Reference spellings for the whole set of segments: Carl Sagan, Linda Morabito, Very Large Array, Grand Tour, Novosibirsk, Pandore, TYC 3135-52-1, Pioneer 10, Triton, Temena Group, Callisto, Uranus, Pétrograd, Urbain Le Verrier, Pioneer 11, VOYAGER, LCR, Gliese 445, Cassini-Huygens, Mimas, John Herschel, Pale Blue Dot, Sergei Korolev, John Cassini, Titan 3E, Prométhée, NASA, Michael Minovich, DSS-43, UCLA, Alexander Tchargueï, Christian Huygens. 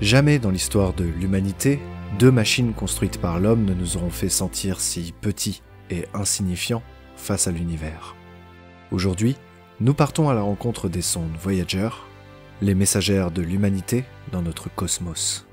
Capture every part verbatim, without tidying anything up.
Jamais dans l'histoire de l'humanité, deux machines construites par l'homme ne nous auront fait sentir si petits et insignifiants face à l'univers. Aujourd'hui, nous partons à la rencontre des sondes Voyager, les messagères de l'humanité dans notre cosmos.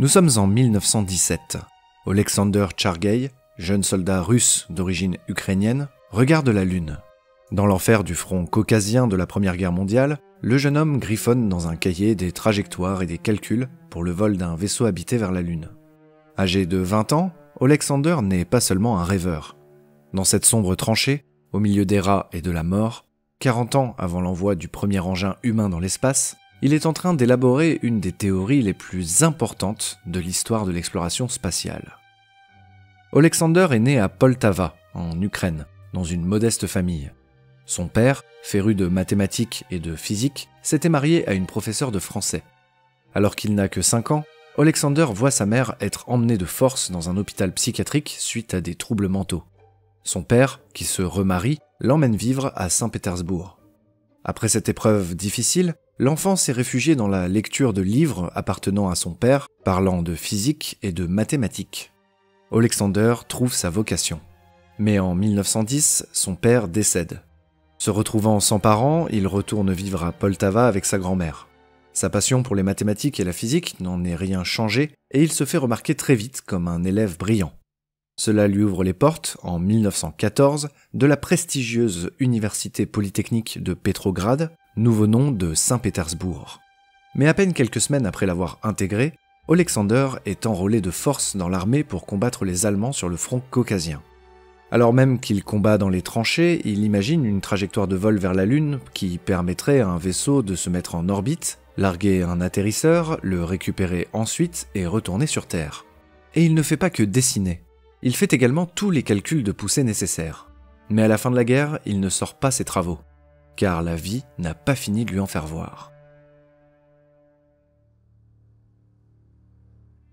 Nous sommes en mille neuf cent dix-sept. Alexander Tchargueï, jeune soldat russe d'origine ukrainienne, regarde la Lune. Dans l'enfer du front caucasien de la Première Guerre mondiale, le jeune homme griffonne dans un cahier des trajectoires et des calculs pour le vol d'un vaisseau habité vers la Lune. Âgé de vingt ans, Alexander n'est pas seulement un rêveur. Dans cette sombre tranchée, au milieu des rats et de la mort, quarante ans avant l'envoi du premier engin humain dans l'espace, il est en train d'élaborer une des théories les plus importantes de l'histoire de l'exploration spatiale. Alexander est né à Poltava, en Ukraine, dans une modeste famille. Son père, féru de mathématiques et de physique, s'était marié à une professeure de français. Alors qu'il n'a que cinq ans, Alexander voit sa mère être emmenée de force dans un hôpital psychiatrique suite à des troubles mentaux. Son père, qui se remarie, l'emmène vivre à Saint-Pétersbourg. Après cette épreuve difficile, l'enfant s'est réfugié dans la lecture de livres appartenant à son père, parlant de physique et de mathématiques. Alexander trouve sa vocation. Mais en mille neuf cent dix, son père décède. Se retrouvant sans parents, il retourne vivre à Poltava avec sa grand-mère. Sa passion pour les mathématiques et la physique n'en est rien changée et il se fait remarquer très vite comme un élève brillant. Cela lui ouvre les portes, en mille neuf cent quatorze, de la prestigieuse Université polytechnique de Pétrograd, nouveau nom de Saint-Pétersbourg. Mais à peine quelques semaines après l'avoir intégré, Alexander est enrôlé de force dans l'armée pour combattre les Allemands sur le front caucasien. Alors même qu'il combat dans les tranchées, il imagine une trajectoire de vol vers la Lune qui permettrait à un vaisseau de se mettre en orbite, larguer un atterrisseur, le récupérer ensuite et retourner sur Terre. Et il ne fait pas que dessiner. Il fait également tous les calculs de poussée nécessaires. Mais à la fin de la guerre, il ne sort pas ses travaux, car la vie n'a pas fini de lui en faire voir.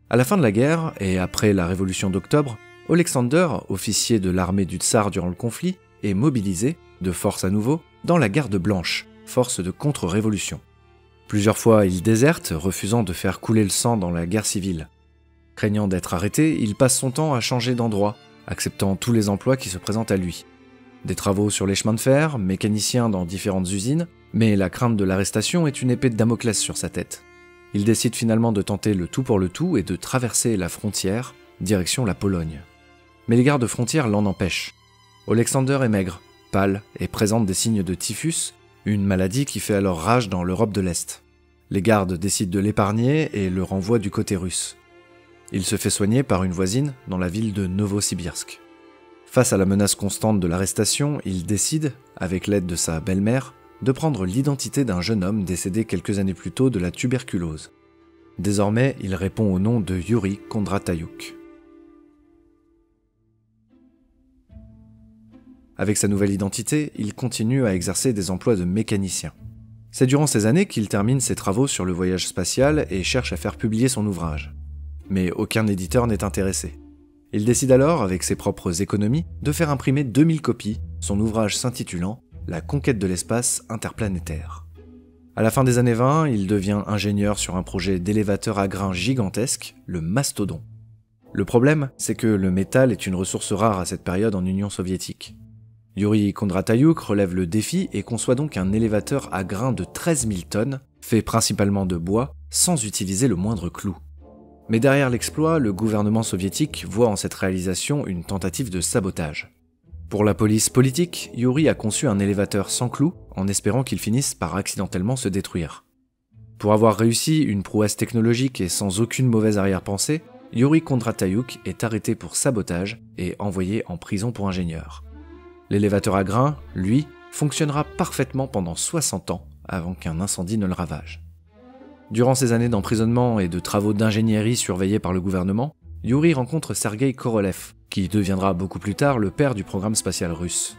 À la fin de la guerre, et après la Révolution d'Octobre, Alexander, officier de l'armée du Tsar durant le conflit, est mobilisé, de force à nouveau, dans la Garde Blanche, force de contre-révolution. Plusieurs fois, il déserte, refusant de faire couler le sang dans la guerre civile. Craignant d'être arrêté, il passe son temps à changer d'endroit, acceptant tous les emplois qui se présentent à lui. Des travaux sur les chemins de fer, mécanicien dans différentes usines, mais la crainte de l'arrestation est une épée de Damoclès sur sa tête. Il décide finalement de tenter le tout pour le tout et de traverser la frontière, direction la Pologne. Mais les gardes frontières l'en empêchent. Alexander est maigre, pâle et présente des signes de typhus, une maladie qui fait alors rage dans l'Europe de l'Est. Les gardes décident de l'épargner et le renvoient du côté russe. Il se fait soigner par une voisine dans la ville de Novosibirsk. Face à la menace constante de l'arrestation, il décide, avec l'aide de sa belle-mère, de prendre l'identité d'un jeune homme décédé quelques années plus tôt de la tuberculose. Désormais, il répond au nom de Yuri Kondratyuk. Avec sa nouvelle identité, il continue à exercer des emplois de mécanicien. C'est durant ces années qu'il termine ses travaux sur le voyage spatial et cherche à faire publier son ouvrage. Mais aucun éditeur n'est intéressé. Il décide alors, avec ses propres économies, de faire imprimer deux mille copies, son ouvrage s'intitulant « La conquête de l'espace interplanétaire ». À la fin des années vingt, il devient ingénieur sur un projet d'élévateur à grains gigantesque, le mastodon. Le problème, c'est que le métal est une ressource rare à cette période en Union soviétique. Yuri Kondratyuk relève le défi et conçoit donc un élévateur à grains de treize mille tonnes, fait principalement de bois, sans utiliser le moindre clou. Mais derrière l'exploit, le gouvernement soviétique voit en cette réalisation une tentative de sabotage. Pour la police politique, Yuri a conçu un élévateur sans clou, en espérant qu'il finisse par accidentellement se détruire. Pour avoir réussi une prouesse technologique et sans aucune mauvaise arrière-pensée, Yuri Kondratyuk est arrêté pour sabotage et envoyé en prison pour ingénieur. L'élévateur à grains, lui, fonctionnera parfaitement pendant soixante ans avant qu'un incendie ne le ravage. Durant ces années d'emprisonnement et de travaux d'ingénierie surveillés par le gouvernement, Yuri rencontre Sergei Korolev, qui deviendra beaucoup plus tard le père du programme spatial russe.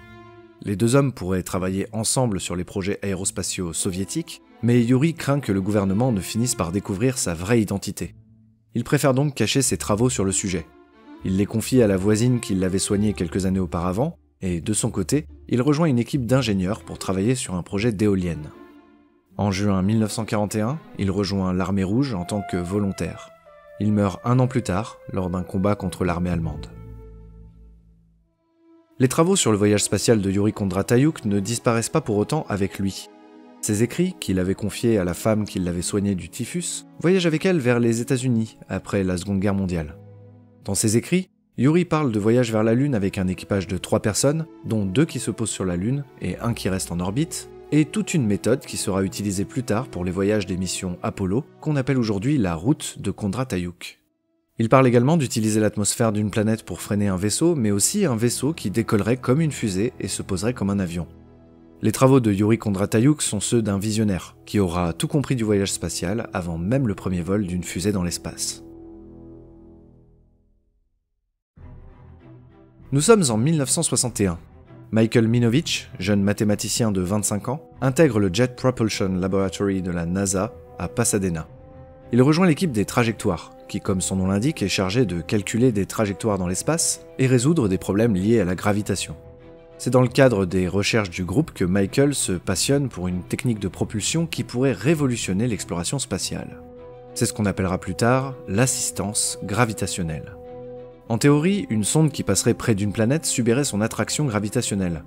Les deux hommes pourraient travailler ensemble sur les projets aérospatiaux soviétiques, mais Yuri craint que le gouvernement ne finisse par découvrir sa vraie identité. Il préfère donc cacher ses travaux sur le sujet. Il les confie à la voisine qui l'avait soigné quelques années auparavant, et de son côté, il rejoint une équipe d'ingénieurs pour travailler sur un projet d'éolienne. En juin mille neuf cent quarante et un, il rejoint l'armée rouge en tant que volontaire. Il meurt un an plus tard, lors d'un combat contre l'armée allemande. Les travaux sur le voyage spatial de Yuri Kondratyuk ne disparaissent pas pour autant avec lui. Ses écrits, qu'il avait confiés à la femme qui l'avait soigné du typhus, voyagent avec elle vers les États-Unis après la Seconde Guerre mondiale. Dans ses écrits, Yuri parle de voyage vers la Lune avec un équipage de trois personnes, dont deux qui se posent sur la Lune et un qui reste en orbite, et toute une méthode qui sera utilisée plus tard pour les voyages des missions Apollo, qu'on appelle aujourd'hui la route de Kondratyuk. Il parle également d'utiliser l'atmosphère d'une planète pour freiner un vaisseau, mais aussi un vaisseau qui décollerait comme une fusée et se poserait comme un avion. Les travaux de Yuri Kondratyuk sont ceux d'un visionnaire, qui aura tout compris du voyage spatial avant même le premier vol d'une fusée dans l'espace. Nous sommes en mille neuf cent soixante et un. Michael Minovich, jeune mathématicien de vingt-cinq ans, intègre le Jet Propulsion Laboratory de la NASA à Pasadena. Il rejoint l'équipe des trajectoires, qui, comme son nom l'indique, est chargée de calculer des trajectoires dans l'espace et résoudre des problèmes liés à la gravitation. C'est dans le cadre des recherches du groupe que Michael se passionne pour une technique de propulsion qui pourrait révolutionner l'exploration spatiale. C'est ce qu'on appellera plus tard l'assistance gravitationnelle. En théorie, une sonde qui passerait près d'une planète subirait son attraction gravitationnelle.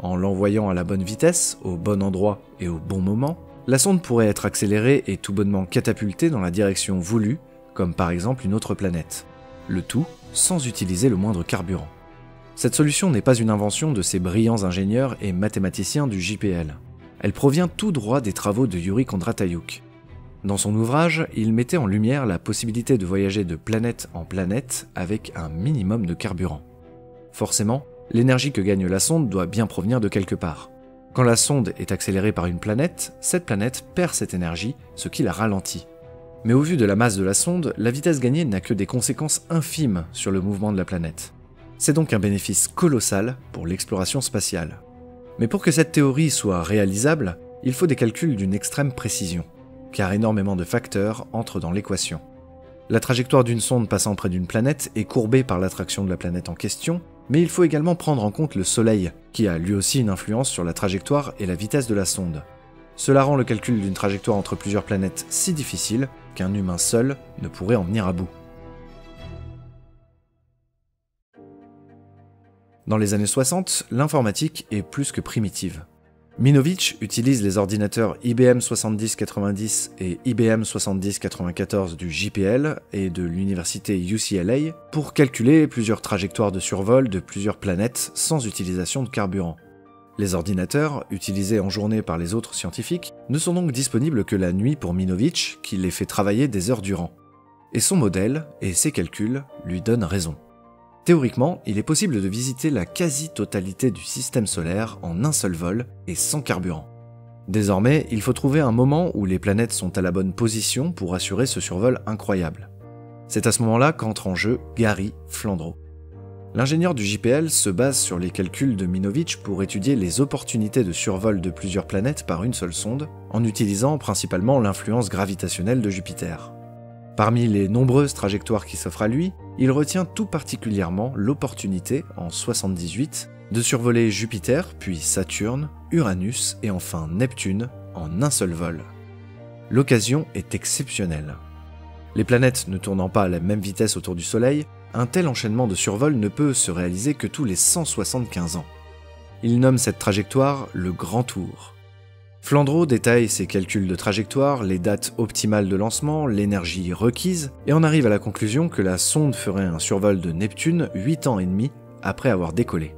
En l'envoyant à la bonne vitesse, au bon endroit et au bon moment, la sonde pourrait être accélérée et tout bonnement catapultée dans la direction voulue, comme par exemple une autre planète. Le tout sans utiliser le moindre carburant. Cette solution n'est pas une invention de ces brillants ingénieurs et mathématiciens du J P L. Elle provient tout droit des travaux de Yuri Kondratyuk. Dans son ouvrage, il mettait en lumière la possibilité de voyager de planète en planète avec un minimum de carburant. Forcément, l'énergie que gagne la sonde doit bien provenir de quelque part. Quand la sonde est accélérée par une planète, cette planète perd cette énergie, ce qui la ralentit. Mais au vu de la masse de la sonde, la vitesse gagnée n'a que des conséquences infimes sur le mouvement de la planète. C'est donc un bénéfice colossal pour l'exploration spatiale. Mais pour que cette théorie soit réalisable, il faut des calculs d'une extrême précision, car énormément de facteurs entrent dans l'équation. La trajectoire d'une sonde passant près d'une planète est courbée par l'attraction de la planète en question, mais il faut également prendre en compte le Soleil, qui a lui aussi une influence sur la trajectoire et la vitesse de la sonde. Cela rend le calcul d'une trajectoire entre plusieurs planètes si difficile qu'un humain seul ne pourrait en venir à bout. Dans les années soixante, l'informatique est plus que primitive. Minovich utilise les ordinateurs I B M soixante-dix quatre-vingt-dix et I B M soixante-dix quatre-vingt-quatorze du J P L et de l'université U C L A pour calculer plusieurs trajectoires de survol de plusieurs planètes sans utilisation de carburant. Les ordinateurs, utilisés en journée par les autres scientifiques, ne sont donc disponibles que la nuit pour Minovich, qui les fait travailler des heures durant. Et son modèle et ses calculs lui donnent raison. Théoriquement, il est possible de visiter la quasi-totalité du système solaire en un seul vol et sans carburant. Désormais, il faut trouver un moment où les planètes sont à la bonne position pour assurer ce survol incroyable. C'est à ce moment-là qu'entre en jeu Gary Flandro. L'ingénieur du J P L se base sur les calculs de Minovich pour étudier les opportunités de survol de plusieurs planètes par une seule sonde, en utilisant principalement l'influence gravitationnelle de Jupiter. Parmi les nombreuses trajectoires qui s'offrent à lui, il retient tout particulièrement l'opportunité, en soixante-dix-huit, de survoler Jupiter, puis Saturne, Uranus et enfin Neptune en un seul vol. L'occasion est exceptionnelle. Les planètes ne tournant pas à la même vitesse autour du Soleil, un tel enchaînement de survol ne peut se réaliser que tous les cent soixante-quinze ans. Il nomme cette trajectoire le Grand Tour. Flandro détaille ses calculs de trajectoire, les dates optimales de lancement, l'énergie requise, et en arrive à la conclusion que la sonde ferait un survol de Neptune huit ans et demi après avoir décollé.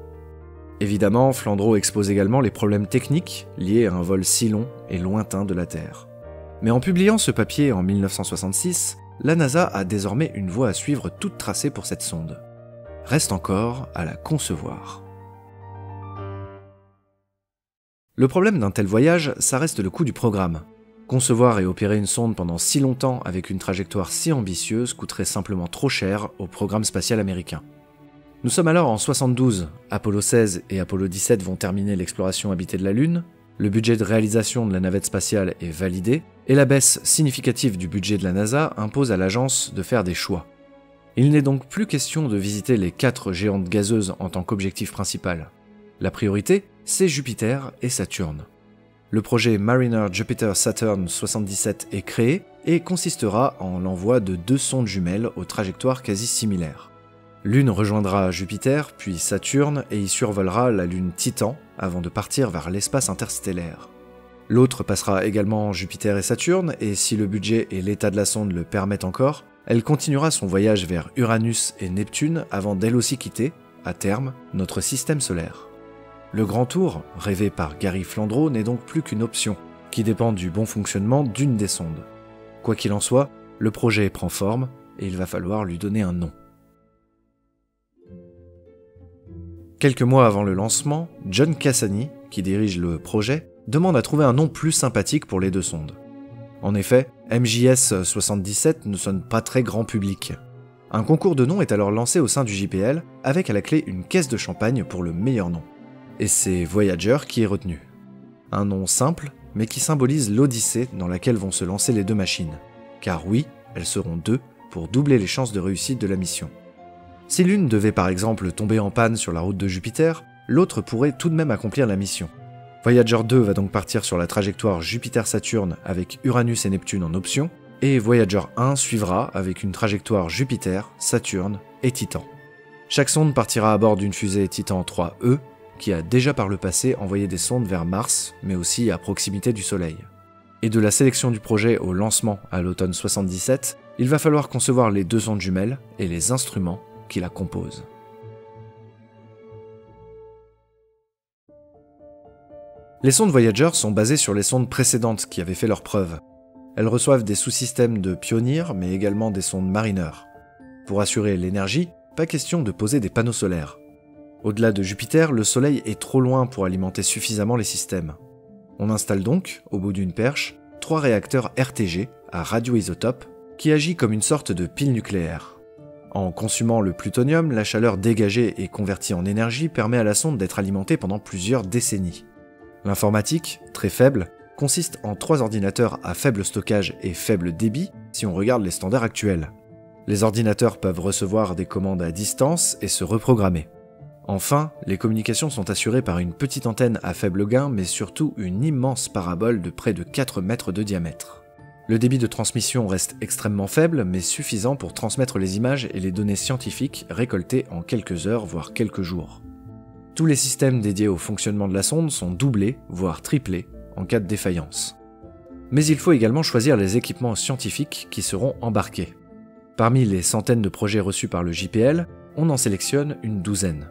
Évidemment, Flandro expose également les problèmes techniques liés à un vol si long et lointain de la Terre. Mais en publiant ce papier en mille neuf cent soixante-six, la NASA a désormais une voie à suivre toute tracée pour cette sonde. Reste encore à la concevoir. Le problème d'un tel voyage, ça reste le coût du programme. Concevoir et opérer une sonde pendant si longtemps avec une trajectoire si ambitieuse coûterait simplement trop cher au programme spatial américain. Nous sommes alors en soixante-douze, Apollo seize et Apollo dix-sept vont terminer l'exploration habitée de la Lune, le budget de réalisation de la navette spatiale est validé, et la baisse significative du budget de la NASA impose à l'agence de faire des choix. Il n'est donc plus question de visiter les quatre géantes gazeuses en tant qu'objectif principal. La priorité, c'est Jupiter et Saturne. Le projet Mariner Jupiter-Saturn soixante-dix-sept est créé et consistera en l'envoi de deux sondes jumelles aux trajectoires quasi similaires. L'une rejoindra Jupiter, puis Saturne, et y survolera la lune Titan avant de partir vers l'espace interstellaire. L'autre passera également Jupiter et Saturne, et si le budget et l'état de la sonde le permettent encore, elle continuera son voyage vers Uranus et Neptune avant d'elle aussi quitter, à terme, notre système solaire. Le Grand Tour, rêvé par Gary Flandro, n'est donc plus qu'une option, qui dépend du bon fonctionnement d'une des sondes. Quoi qu'il en soit, le projet prend forme, et il va falloir lui donner un nom. Quelques mois avant le lancement, John Cassini, qui dirige le projet, demande à trouver un nom plus sympathique pour les deux sondes. En effet, M J S soixante-dix-sept ne sonne pas très grand public. Un concours de noms est alors lancé au sein du J P L, avec à la clé une caisse de champagne pour le meilleur nom. Et c'est Voyager qui est retenu. Un nom simple, mais qui symbolise l'odyssée dans laquelle vont se lancer les deux machines. Car oui, elles seront deux pour doubler les chances de réussite de la mission. Si l'une devait par exemple tomber en panne sur la route de Jupiter, l'autre pourrait tout de même accomplir la mission. Voyager deux va donc partir sur la trajectoire Jupiter-Saturne avec Uranus et Neptune en option, et Voyager un suivra avec une trajectoire Jupiter, Saturne et Titan. Chaque sonde partira à bord d'une fusée Titan trois E, qui a déjà par le passé envoyé des sondes vers Mars, mais aussi à proximité du Soleil. Et de la sélection du projet au lancement à l'automne soixante-dix-sept, il va falloir concevoir les deux sondes jumelles et les instruments qui la compose. Les sondes Voyager sont basées sur les sondes précédentes qui avaient fait leurs preuves. Elles reçoivent des sous-systèmes de Pioneer, mais également des sondes Mariner. Pour assurer l'énergie, pas question de poser des panneaux solaires. Au-delà de Jupiter, le Soleil est trop loin pour alimenter suffisamment les systèmes. On installe donc, au bout d'une perche, trois réacteurs R T G à radioisotope qui agit comme une sorte de pile nucléaire. En consumant le plutonium, la chaleur dégagée et convertie en énergie permet à la sonde d'être alimentée pendant plusieurs décennies. L'informatique, très faible, consiste en trois ordinateurs à faible stockage et faible débit si on regarde les standards actuels. Les ordinateurs peuvent recevoir des commandes à distance et se reprogrammer. Enfin, les communications sont assurées par une petite antenne à faible gain, mais surtout une immense parabole de près de quatre mètres de diamètre. Le débit de transmission reste extrêmement faible, mais suffisant pour transmettre les images et les données scientifiques récoltées en quelques heures, voire quelques jours. Tous les systèmes dédiés au fonctionnement de la sonde sont doublés, voire triplés, en cas de défaillance. Mais il faut également choisir les équipements scientifiques qui seront embarqués. Parmi les centaines de projets reçus par le J P L, on en sélectionne une douzaine.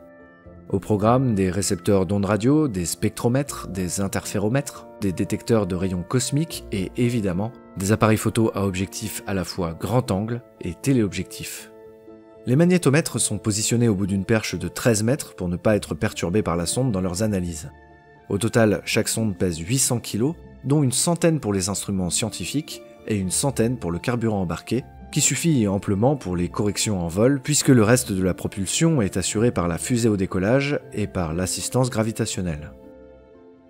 Au programme, des récepteurs d'ondes radio, des spectromètres, des interféromètres, des détecteurs de rayons cosmiques et évidemment des appareils photo à objectifs à la fois grand angle et téléobjectif. Les magnétomètres sont positionnés au bout d'une perche de treize mètres pour ne pas être perturbés par la sonde dans leurs analyses. Au total, chaque sonde pèse huit cents kilos, dont une centaine pour les instruments scientifiques et une centaine pour le carburant embarqué, qui suffit amplement pour les corrections en vol puisque le reste de la propulsion est assuré par la fusée au décollage et par l'assistance gravitationnelle.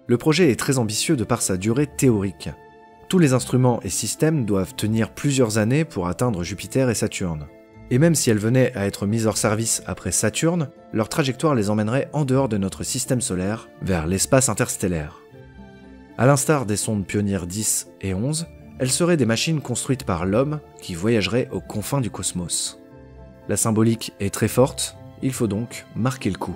Le projet est très ambitieux de par sa durée théorique. Tous les instruments et systèmes doivent tenir plusieurs années pour atteindre Jupiter et Saturne. Et même si elles venaient à être mises hors service après Saturne, leur trajectoire les emmènerait en dehors de notre système solaire, vers l'espace interstellaire. A l'instar des sondes Pioneer dix et onze, elles seraient des machines construites par l'homme qui voyagerait aux confins du cosmos. La symbolique est très forte, il faut donc marquer le coup.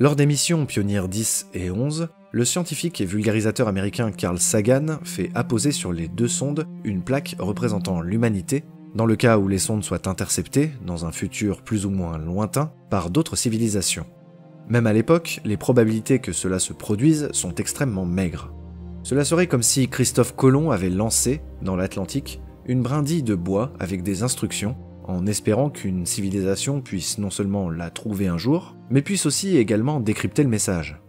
Lors des missions Pioneer dix et onze, le scientifique et vulgarisateur américain Carl Sagan fait apposer sur les deux sondes une plaque représentant l'humanité, dans le cas où les sondes soient interceptées, dans un futur plus ou moins lointain, par d'autres civilisations. Même à l'époque, les probabilités que cela se produise sont extrêmement maigres. Cela serait comme si Christophe Colomb avait lancé, dans l'Atlantique, une brindille de bois avec des instructions, en espérant qu'une civilisation puisse non seulement la trouver un jour, mais puisse aussi également décrypter le message.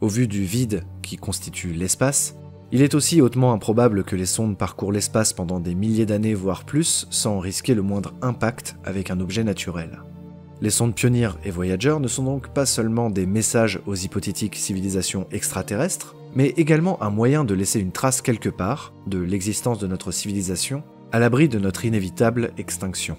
Au vu du vide qui constitue l'espace, il est aussi hautement improbable que les sondes parcourent l'espace pendant des milliers d'années voire plus, sans risquer le moindre impact avec un objet naturel. Les sondes Pioneer et Voyager ne sont donc pas seulement des messages aux hypothétiques civilisations extraterrestres, mais également un moyen de laisser une trace quelque part de l'existence de notre civilisation, à l'abri de notre inévitable extinction.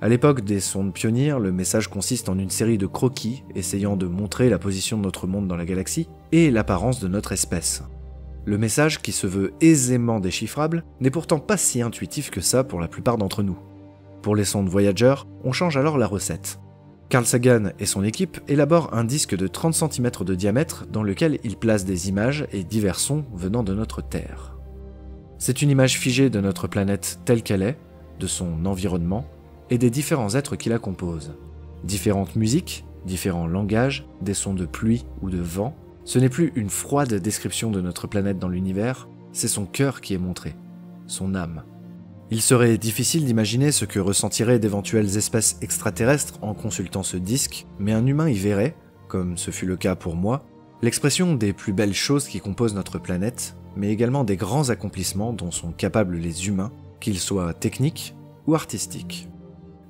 À l'époque des sondes Pioneer, le message consiste en une série de croquis essayant de montrer la position de notre monde dans la galaxie et l'apparence de notre espèce. Le message, qui se veut aisément déchiffrable, n'est pourtant pas si intuitif que ça pour la plupart d'entre nous. Pour les sondes Voyager, on change alors la recette. Carl Sagan et son équipe élaborent un disque de trente centimètres de diamètre dans lequel ils placent des images et divers sons venant de notre Terre. C'est une image figée de notre planète telle qu'elle est, de son environnement et des différents êtres qui la composent. Différentes musiques, différents langages, des sons de pluie ou de vent, ce n'est plus une froide description de notre planète dans l'univers, c'est son cœur qui est montré, son âme. Il serait difficile d'imaginer ce que ressentiraient d'éventuelles espèces extraterrestres en consultant ce disque, mais un humain y verrait, comme ce fut le cas pour moi, l'expression des plus belles choses qui composent notre planète, mais également des grands accomplissements dont sont capables les humains, qu'ils soient techniques ou artistiques.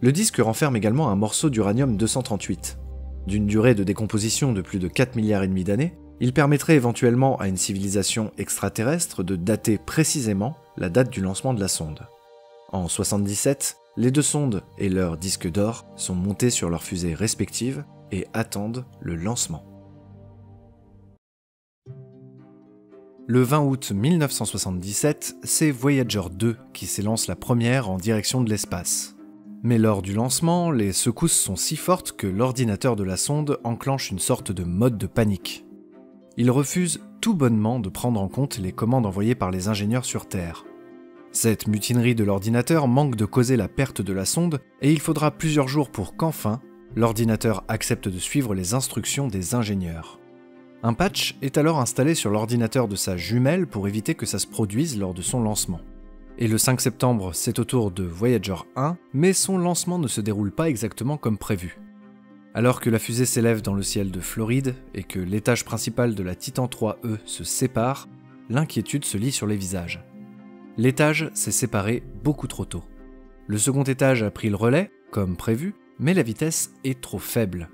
Le disque renferme également un morceau d'uranium deux cent trente-huit. D'une durée de décomposition de plus de quatre milliards et demi d'années, il permettrait éventuellement à une civilisation extraterrestre de dater précisément la date du lancement de la sonde. En soixante-dix-sept, les deux sondes et leur disque d'or sont montées sur leurs fusées respectives et attendent le lancement. Le vingt août mille neuf cent soixante-dix-sept, c'est Voyager deux qui s'élance la première en direction de l'espace. Mais lors du lancement, les secousses sont si fortes que l'ordinateur de la sonde enclenche une sorte de mode de panique. Il refuse tout bonnement de prendre en compte les commandes envoyées par les ingénieurs sur Terre. Cette mutinerie de l'ordinateur manque de causer la perte de la sonde et il faudra plusieurs jours pour qu'enfin, l'ordinateur accepte de suivre les instructions des ingénieurs. Un patch est alors installé sur l'ordinateur de sa jumelle pour éviter que ça se produise lors de son lancement. Et le cinq septembre, c'est au tour de Voyager un, mais son lancement ne se déroule pas exactement comme prévu. Alors que la fusée s'élève dans le ciel de Floride et que l'étage principal de la Titan trois E se sépare, l'inquiétude se lit sur les visages. L'étage s'est séparé beaucoup trop tôt. Le second étage a pris le relais, comme prévu, mais la vitesse est trop faible.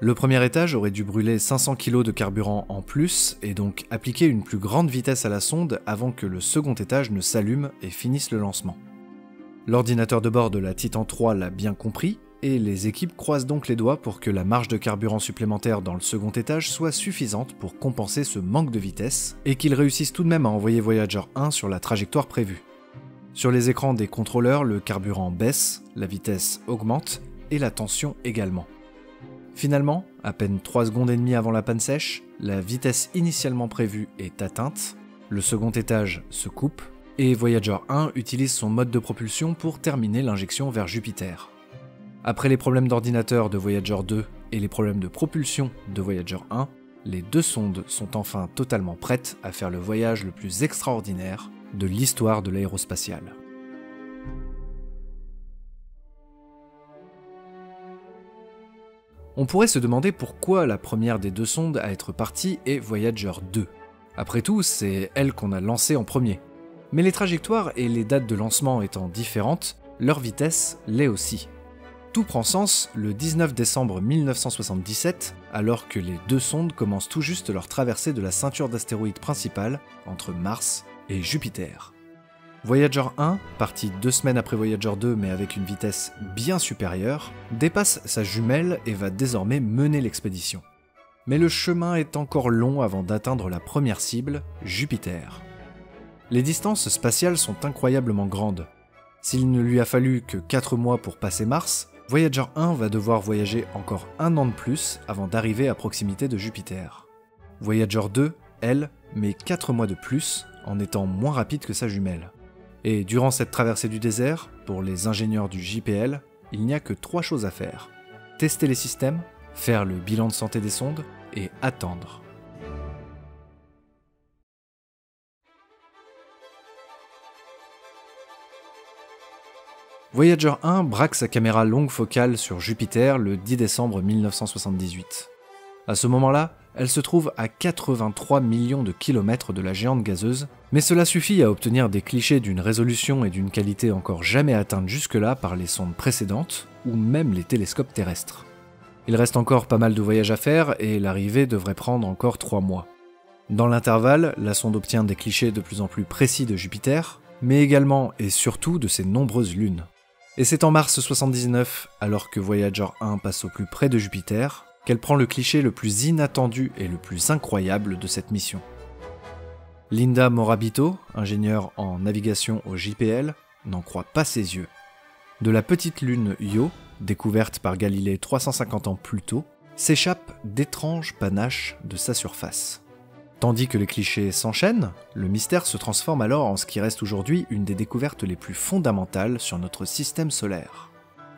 Le premier étage aurait dû brûler cinq cents kilos de carburant en plus et donc appliquer une plus grande vitesse à la sonde avant que le second étage ne s'allume et finisse le lancement. L'ordinateur de bord de la Titan trois l'a bien compris et les équipes croisent donc les doigts pour que la marge de carburant supplémentaire dans le second étage soit suffisante pour compenser ce manque de vitesse et qu'ils réussissent tout de même à envoyer Voyager un sur la trajectoire prévue. Sur les écrans des contrôleurs, le carburant baisse, la vitesse augmente et la tension également. Finalement, à peine trois secondes et demie avant la panne sèche, la vitesse initialement prévue est atteinte, le second étage se coupe et Voyager un utilise son mode de propulsion pour terminer l'injection vers Jupiter. Après les problèmes d'ordinateur de Voyager deux et les problèmes de propulsion de Voyager un, les deux sondes sont enfin totalement prêtes à faire le voyage le plus extraordinaire de l'histoire de l'aérospatiale. On pourrait se demander pourquoi la première des deux sondes à être partie est Voyager deux. Après tout, c'est elle qu'on a lancée en premier. Mais les trajectoires et les dates de lancement étant différentes, leur vitesse l'est aussi. Tout prend sens le dix-neuf décembre mille neuf cent soixante-dix-sept, alors que les deux sondes commencent tout juste leur traversée de la ceinture d'astéroïdes principale entre Mars et Jupiter. Voyager un, parti deux semaines après Voyager deux mais avec une vitesse bien supérieure, dépasse sa jumelle et va désormais mener l'expédition. Mais le chemin est encore long avant d'atteindre la première cible, Jupiter. Les distances spatiales sont incroyablement grandes. S'il ne lui a fallu que quatre mois pour passer Mars, Voyager un va devoir voyager encore un an de plus avant d'arriver à proximité de Jupiter. Voyager deux, elle, met quatre mois de plus en étant moins rapide que sa jumelle. Et durant cette traversée du désert, pour les ingénieurs du J P L, il n'y a que trois choses à faire. Tester les systèmes, faire le bilan de santé des sondes et attendre. Voyager un braque sa caméra longue focale sur Jupiter le dix décembre mille neuf cent soixante-dix-huit. À ce moment-là, elle se trouve à quatre-vingt-trois millions de kilomètres de la géante gazeuse, mais cela suffit à obtenir des clichés d'une résolution et d'une qualité encore jamais atteintes jusque-là par les sondes précédentes, ou même les télescopes terrestres. Il reste encore pas mal de voyages à faire et l'arrivée devrait prendre encore trois mois. Dans l'intervalle, la sonde obtient des clichés de plus en plus précis de Jupiter, mais également et surtout de ses nombreuses lunes. Et c'est en mars soixante-dix-neuf, alors que Voyager un passe au plus près de Jupiter, qu'elle prend le cliché le plus inattendu et le plus incroyable de cette mission. Linda Morabito, ingénieure en navigation au J P L, n'en croit pas ses yeux. De la petite lune Io, découverte par Galilée trois cent cinquante ans plus tôt, s'échappent d'étranges panaches de sa surface. Tandis que les clichés s'enchaînent, le mystère se transforme alors en ce qui reste aujourd'hui une des découvertes les plus fondamentales sur notre système solaire.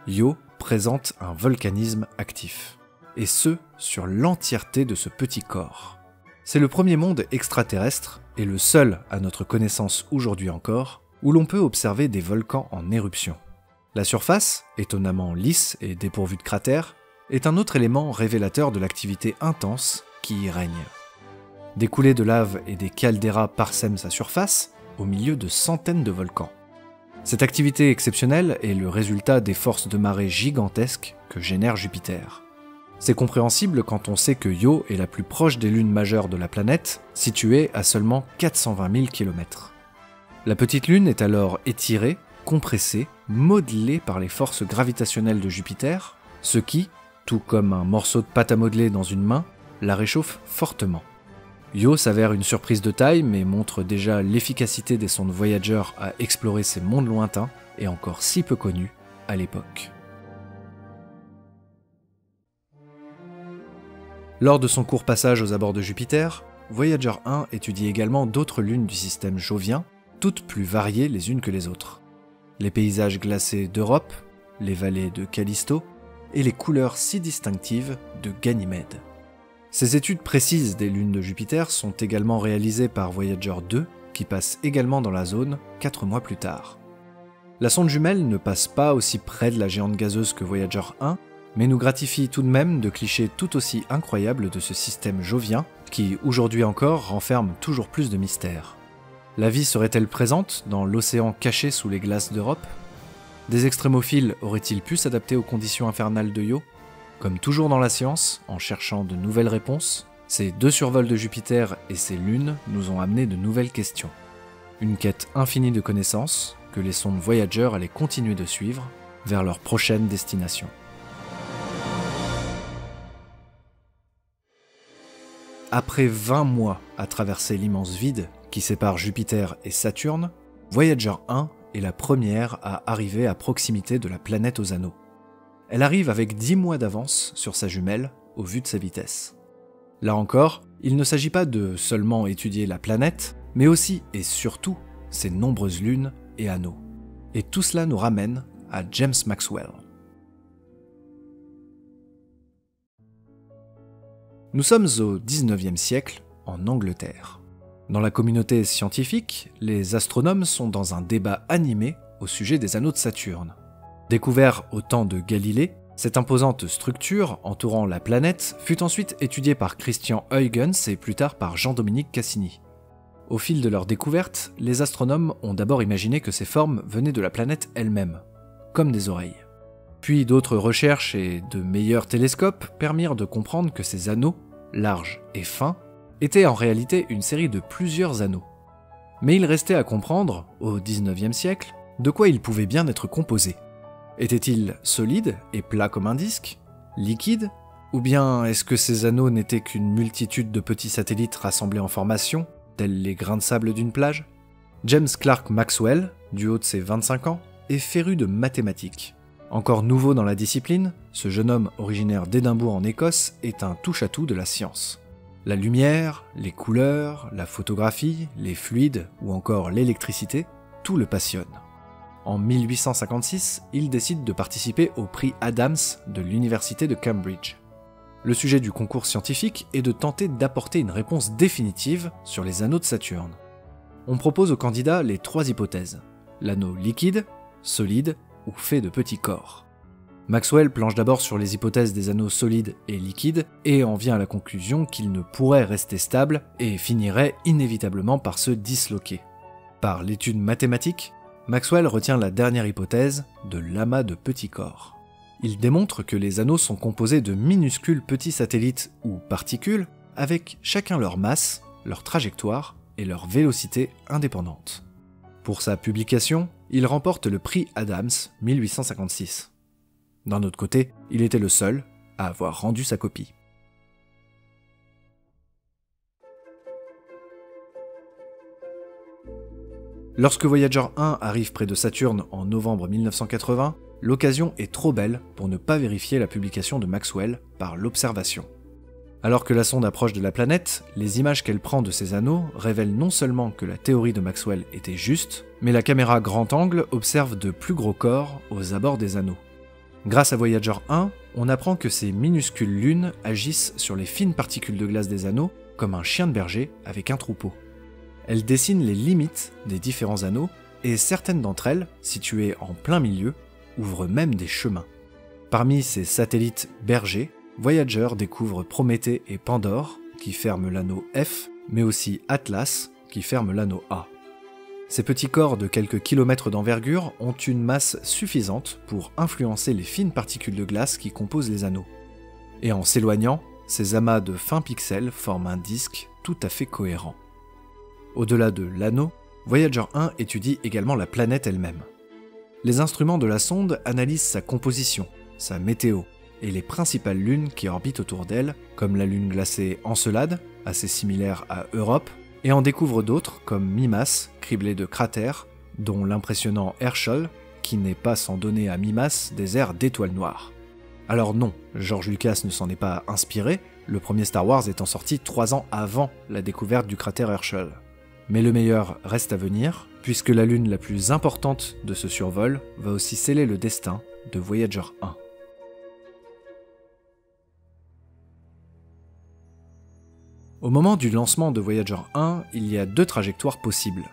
Io présente un volcanisme actif, et ce, sur l'entièreté de ce petit corps. C'est le premier monde extraterrestre, et le seul à notre connaissance aujourd'hui encore, où l'on peut observer des volcans en éruption. La surface, étonnamment lisse et dépourvue de cratères, est un autre élément révélateur de l'activité intense qui y règne. Des coulées de lave et des caldeiras parsèment sa surface, au milieu de centaines de volcans. Cette activité exceptionnelle est le résultat des forces de marée gigantesques que génère Jupiter. C'est compréhensible quand on sait que Io est la plus proche des lunes majeures de la planète, située à seulement quatre cent vingt mille kilomètres. La petite lune est alors étirée, compressée, modelée par les forces gravitationnelles de Jupiter, ce qui, tout comme un morceau de pâte à modeler dans une main, la réchauffe fortement. Io s'avère une surprise de taille, mais montre déjà l'efficacité des sondes Voyager à explorer ces mondes lointains, et encore si peu connus à l'époque. Lors de son court passage aux abords de Jupiter, Voyager un étudie également d'autres lunes du système jovien, toutes plus variées les unes que les autres. Les paysages glacés d'Europe, les vallées de Callisto, et les couleurs si distinctives de Ganymède. Ces études précises des lunes de Jupiter sont également réalisées par Voyager deux, qui passe également dans la zone quatre mois plus tard. La sonde jumelle ne passe pas aussi près de la géante gazeuse que Voyager un, mais nous gratifie tout de même de clichés tout aussi incroyables de ce système jovien, qui aujourd'hui encore renferme toujours plus de mystères. La vie serait-elle présente dans l'océan caché sous les glaces d'Europe? Des extrémophiles auraient-ils pu s'adapter aux conditions infernales de Io? Comme toujours dans la science, en cherchant de nouvelles réponses, ces deux survols de Jupiter et ses lunes nous ont amené de nouvelles questions. Une quête infinie de connaissances que les sondes Voyager allaient continuer de suivre vers leur prochaine destination. Après vingt mois à traverser l'immense vide qui sépare Jupiter et Saturne, Voyager un est la première à arriver à proximité de la planète aux anneaux. Elle arrive avec dix mois d'avance sur sa jumelle, au vu de sa vitesse. Là encore, il ne s'agit pas de seulement étudier la planète, mais aussi et surtout ses nombreuses lunes et anneaux. Et tout cela nous ramène à James Maxwell. Nous sommes au dix-neuvième siècle, en Angleterre. Dans la communauté scientifique, les astronomes sont dans un débat animé au sujet des anneaux de Saturne. Découvert au temps de Galilée, Cette imposante structure entourant la planète fut ensuite étudiée par Christian Huygens et plus tard par Jean-Dominique Cassini. Au fil de leur découverte, les astronomes ont d'abord imaginé que ces formes venaient de la planète elle-même, comme des oreilles. Puis d'autres recherches et de meilleurs télescopes permirent de comprendre que ces anneaux, larges et fins, étaient en réalité une série de plusieurs anneaux. Mais il restait à comprendre, au dix-neuvième siècle, de quoi ils pouvaient bien être composés. Étaient-ils solides et plats comme un disque? Liquides? Ou bien est-ce que ces anneaux n'étaient qu'une multitude de petits satellites rassemblés en formation, tels les grains de sable d'une plage? James Clark Maxwell, du haut de ses vingt-cinq ans, est féru de mathématiques. Encore nouveau dans la discipline, ce jeune homme originaire d'Édimbourg en Écosse est un touche-à-tout de la science. La lumière, les couleurs, la photographie, les fluides ou encore l'électricité, tout le passionne. En mille huit cent cinquante-six, il décide de participer au prix Adams de l'université de Cambridge. Le sujet du concours scientifique est de tenter d'apporter une réponse définitive sur les anneaux de Saturne. On propose aux candidats les trois hypothèses, l'anneau liquide, solide ou fait de petits corps. Maxwell planche d'abord sur les hypothèses des anneaux solides et liquides et en vient à la conclusion qu'ils ne pourraient rester stables et finiraient inévitablement par se disloquer. Par l'étude mathématique, Maxwell retient la dernière hypothèse de l'amas de petits corps. Il démontre que les anneaux sont composés de minuscules petits satellites ou particules avec chacun leur masse, leur trajectoire et leur vélocité indépendantes. Pour sa publication, il remporte le prix Adams mille huit cent cinquante-six. D'un autre côté, il était le seul à avoir rendu sa copie. Lorsque Voyager un arrive près de Saturne en novembre mille neuf cent quatre-vingts, l'occasion est trop belle pour ne pas vérifier la publication de Maxwell par l'observation. Alors que la sonde approche de la planète, les images qu'elle prend de ces anneaux révèlent non seulement que la théorie de Maxwell était juste, mais la caméra grand angle observe de plus gros corps aux abords des anneaux. Grâce à Voyager un, on apprend que ces minuscules lunes agissent sur les fines particules de glace des anneaux comme un chien de berger avec un troupeau. Elle dessine les limites des différents anneaux, et certaines d'entre elles, situées en plein milieu, ouvrent même des chemins. Parmi ces satellites bergers, Voyager découvre Prométhée et Pandore, qui ferment l'anneau F, mais aussi Atlas, qui ferme l'anneau A. Ces petits corps de quelques kilomètres d'envergure ont une masse suffisante pour influencer les fines particules de glace qui composent les anneaux. Et en s'éloignant, ces amas de fins pixels forment un disque tout à fait cohérent. Au-delà de l'anneau, Voyager un étudie également la planète elle-même. Les instruments de la sonde analysent sa composition, sa météo, et les principales lunes qui orbitent autour d'elle, comme la lune glacée Encelade, assez similaire à Europe, et en découvrent d'autres comme Mimas, criblée de cratères, dont l'impressionnant Herschel, qui n'est pas sans donner à Mimas des airs d'étoiles noires. Alors non, George Lucas ne s'en est pas inspiré, le premier Star Wars étant sorti trois ans avant la découverte du cratère Herschel. Mais le meilleur reste à venir, puisque la lune la plus importante de ce survol va aussi sceller le destin de Voyager un. Au moment du lancement de Voyager un, il y a deux trajectoires possibles.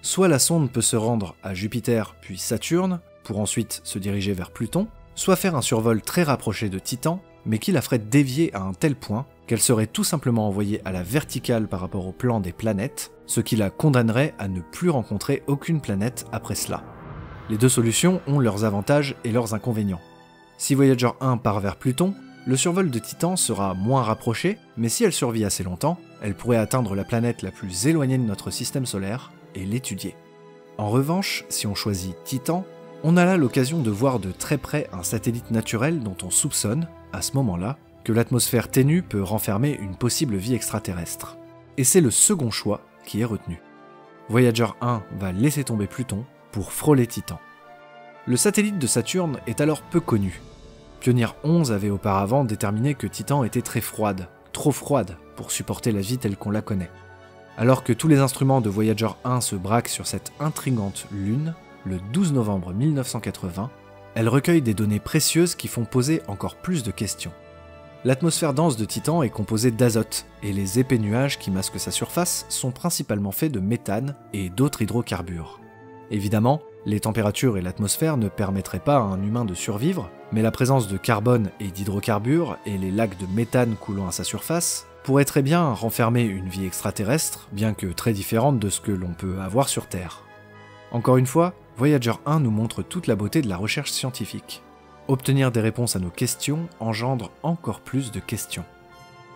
Soit la sonde peut se rendre à Jupiter puis Saturne, pour ensuite se diriger vers Pluton, soit faire un survol très rapproché de Titan, mais qui la ferait dévier à un tel point qu'elle serait tout simplement envoyée à la verticale par rapport au plan des planètes, ce qui la condamnerait à ne plus rencontrer aucune planète après cela. Les deux solutions ont leurs avantages et leurs inconvénients. Si Voyager un part vers Pluton, le survol de Titan sera moins rapproché, mais si elle survit assez longtemps, elle pourrait atteindre la planète la plus éloignée de notre système solaire et l'étudier. En revanche, si on choisit Titan, on a là l'occasion de voir de très près un satellite naturel dont on soupçonne, à ce moment-là, que l'atmosphère ténue peut renfermer une possible vie extraterrestre. Et c'est le second choix qui est retenu. Voyager un va laisser tomber Pluton pour frôler Titan. Le satellite de Saturne est alors peu connu. Pioneer onze avait auparavant déterminé que Titan était très froide, trop froide pour supporter la vie telle qu'on la connaît. Alors que tous les instruments de Voyager un se braquent sur cette intrigante lune, le douze novembre mille neuf cent quatre-vingts, elle recueille des données précieuses qui font poser encore plus de questions. L'atmosphère dense de Titan est composée d'azote, et les épais nuages qui masquent sa surface sont principalement faits de méthane et d'autres hydrocarbures. Évidemment, les températures et l'atmosphère ne permettraient pas à un humain de survivre, mais la présence de carbone et d'hydrocarbures, et les lacs de méthane coulant à sa surface, pourraient très bien renfermer une vie extraterrestre, bien que très différente de ce que l'on peut avoir sur Terre. Encore une fois, Voyager un nous montre toute la beauté de la recherche scientifique. Obtenir des réponses à nos questions engendre encore plus de questions.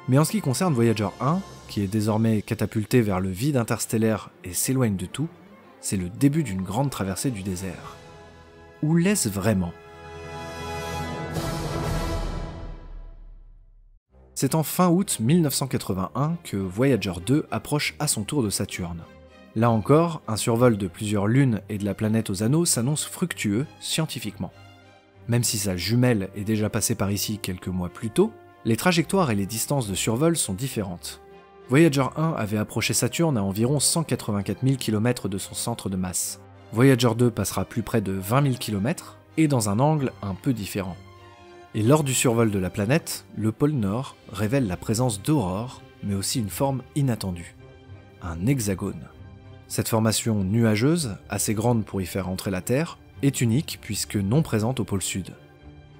Mais en ce qui concerne Voyager un, qui est désormais catapulté vers le vide interstellaire et s'éloigne de tout, c'est le début d'une grande traversée du désert. Où l'est-ce vraiment ? C'est en fin août mille neuf cent quatre-vingt-un que Voyager deux approche à son tour de Saturne. Là encore, un survol de plusieurs lunes et de la planète aux anneaux s'annonce fructueux scientifiquement. Même si sa jumelle est déjà passée par ici quelques mois plus tôt, les trajectoires et les distances de survol sont différentes. Voyager un avait approché Saturne à environ cent quatre-vingt-quatre mille kilomètres de son centre de masse. Voyager deux passera plus près de vingt mille kilomètres, et dans un angle un peu différent. Et lors du survol de la planète, le pôle Nord révèle la présence d'aurores, mais aussi une forme inattendue. Un hexagone. Cette formation nuageuse, assez grande pour y faire entrer la Terre, est unique puisque non présente au pôle Sud.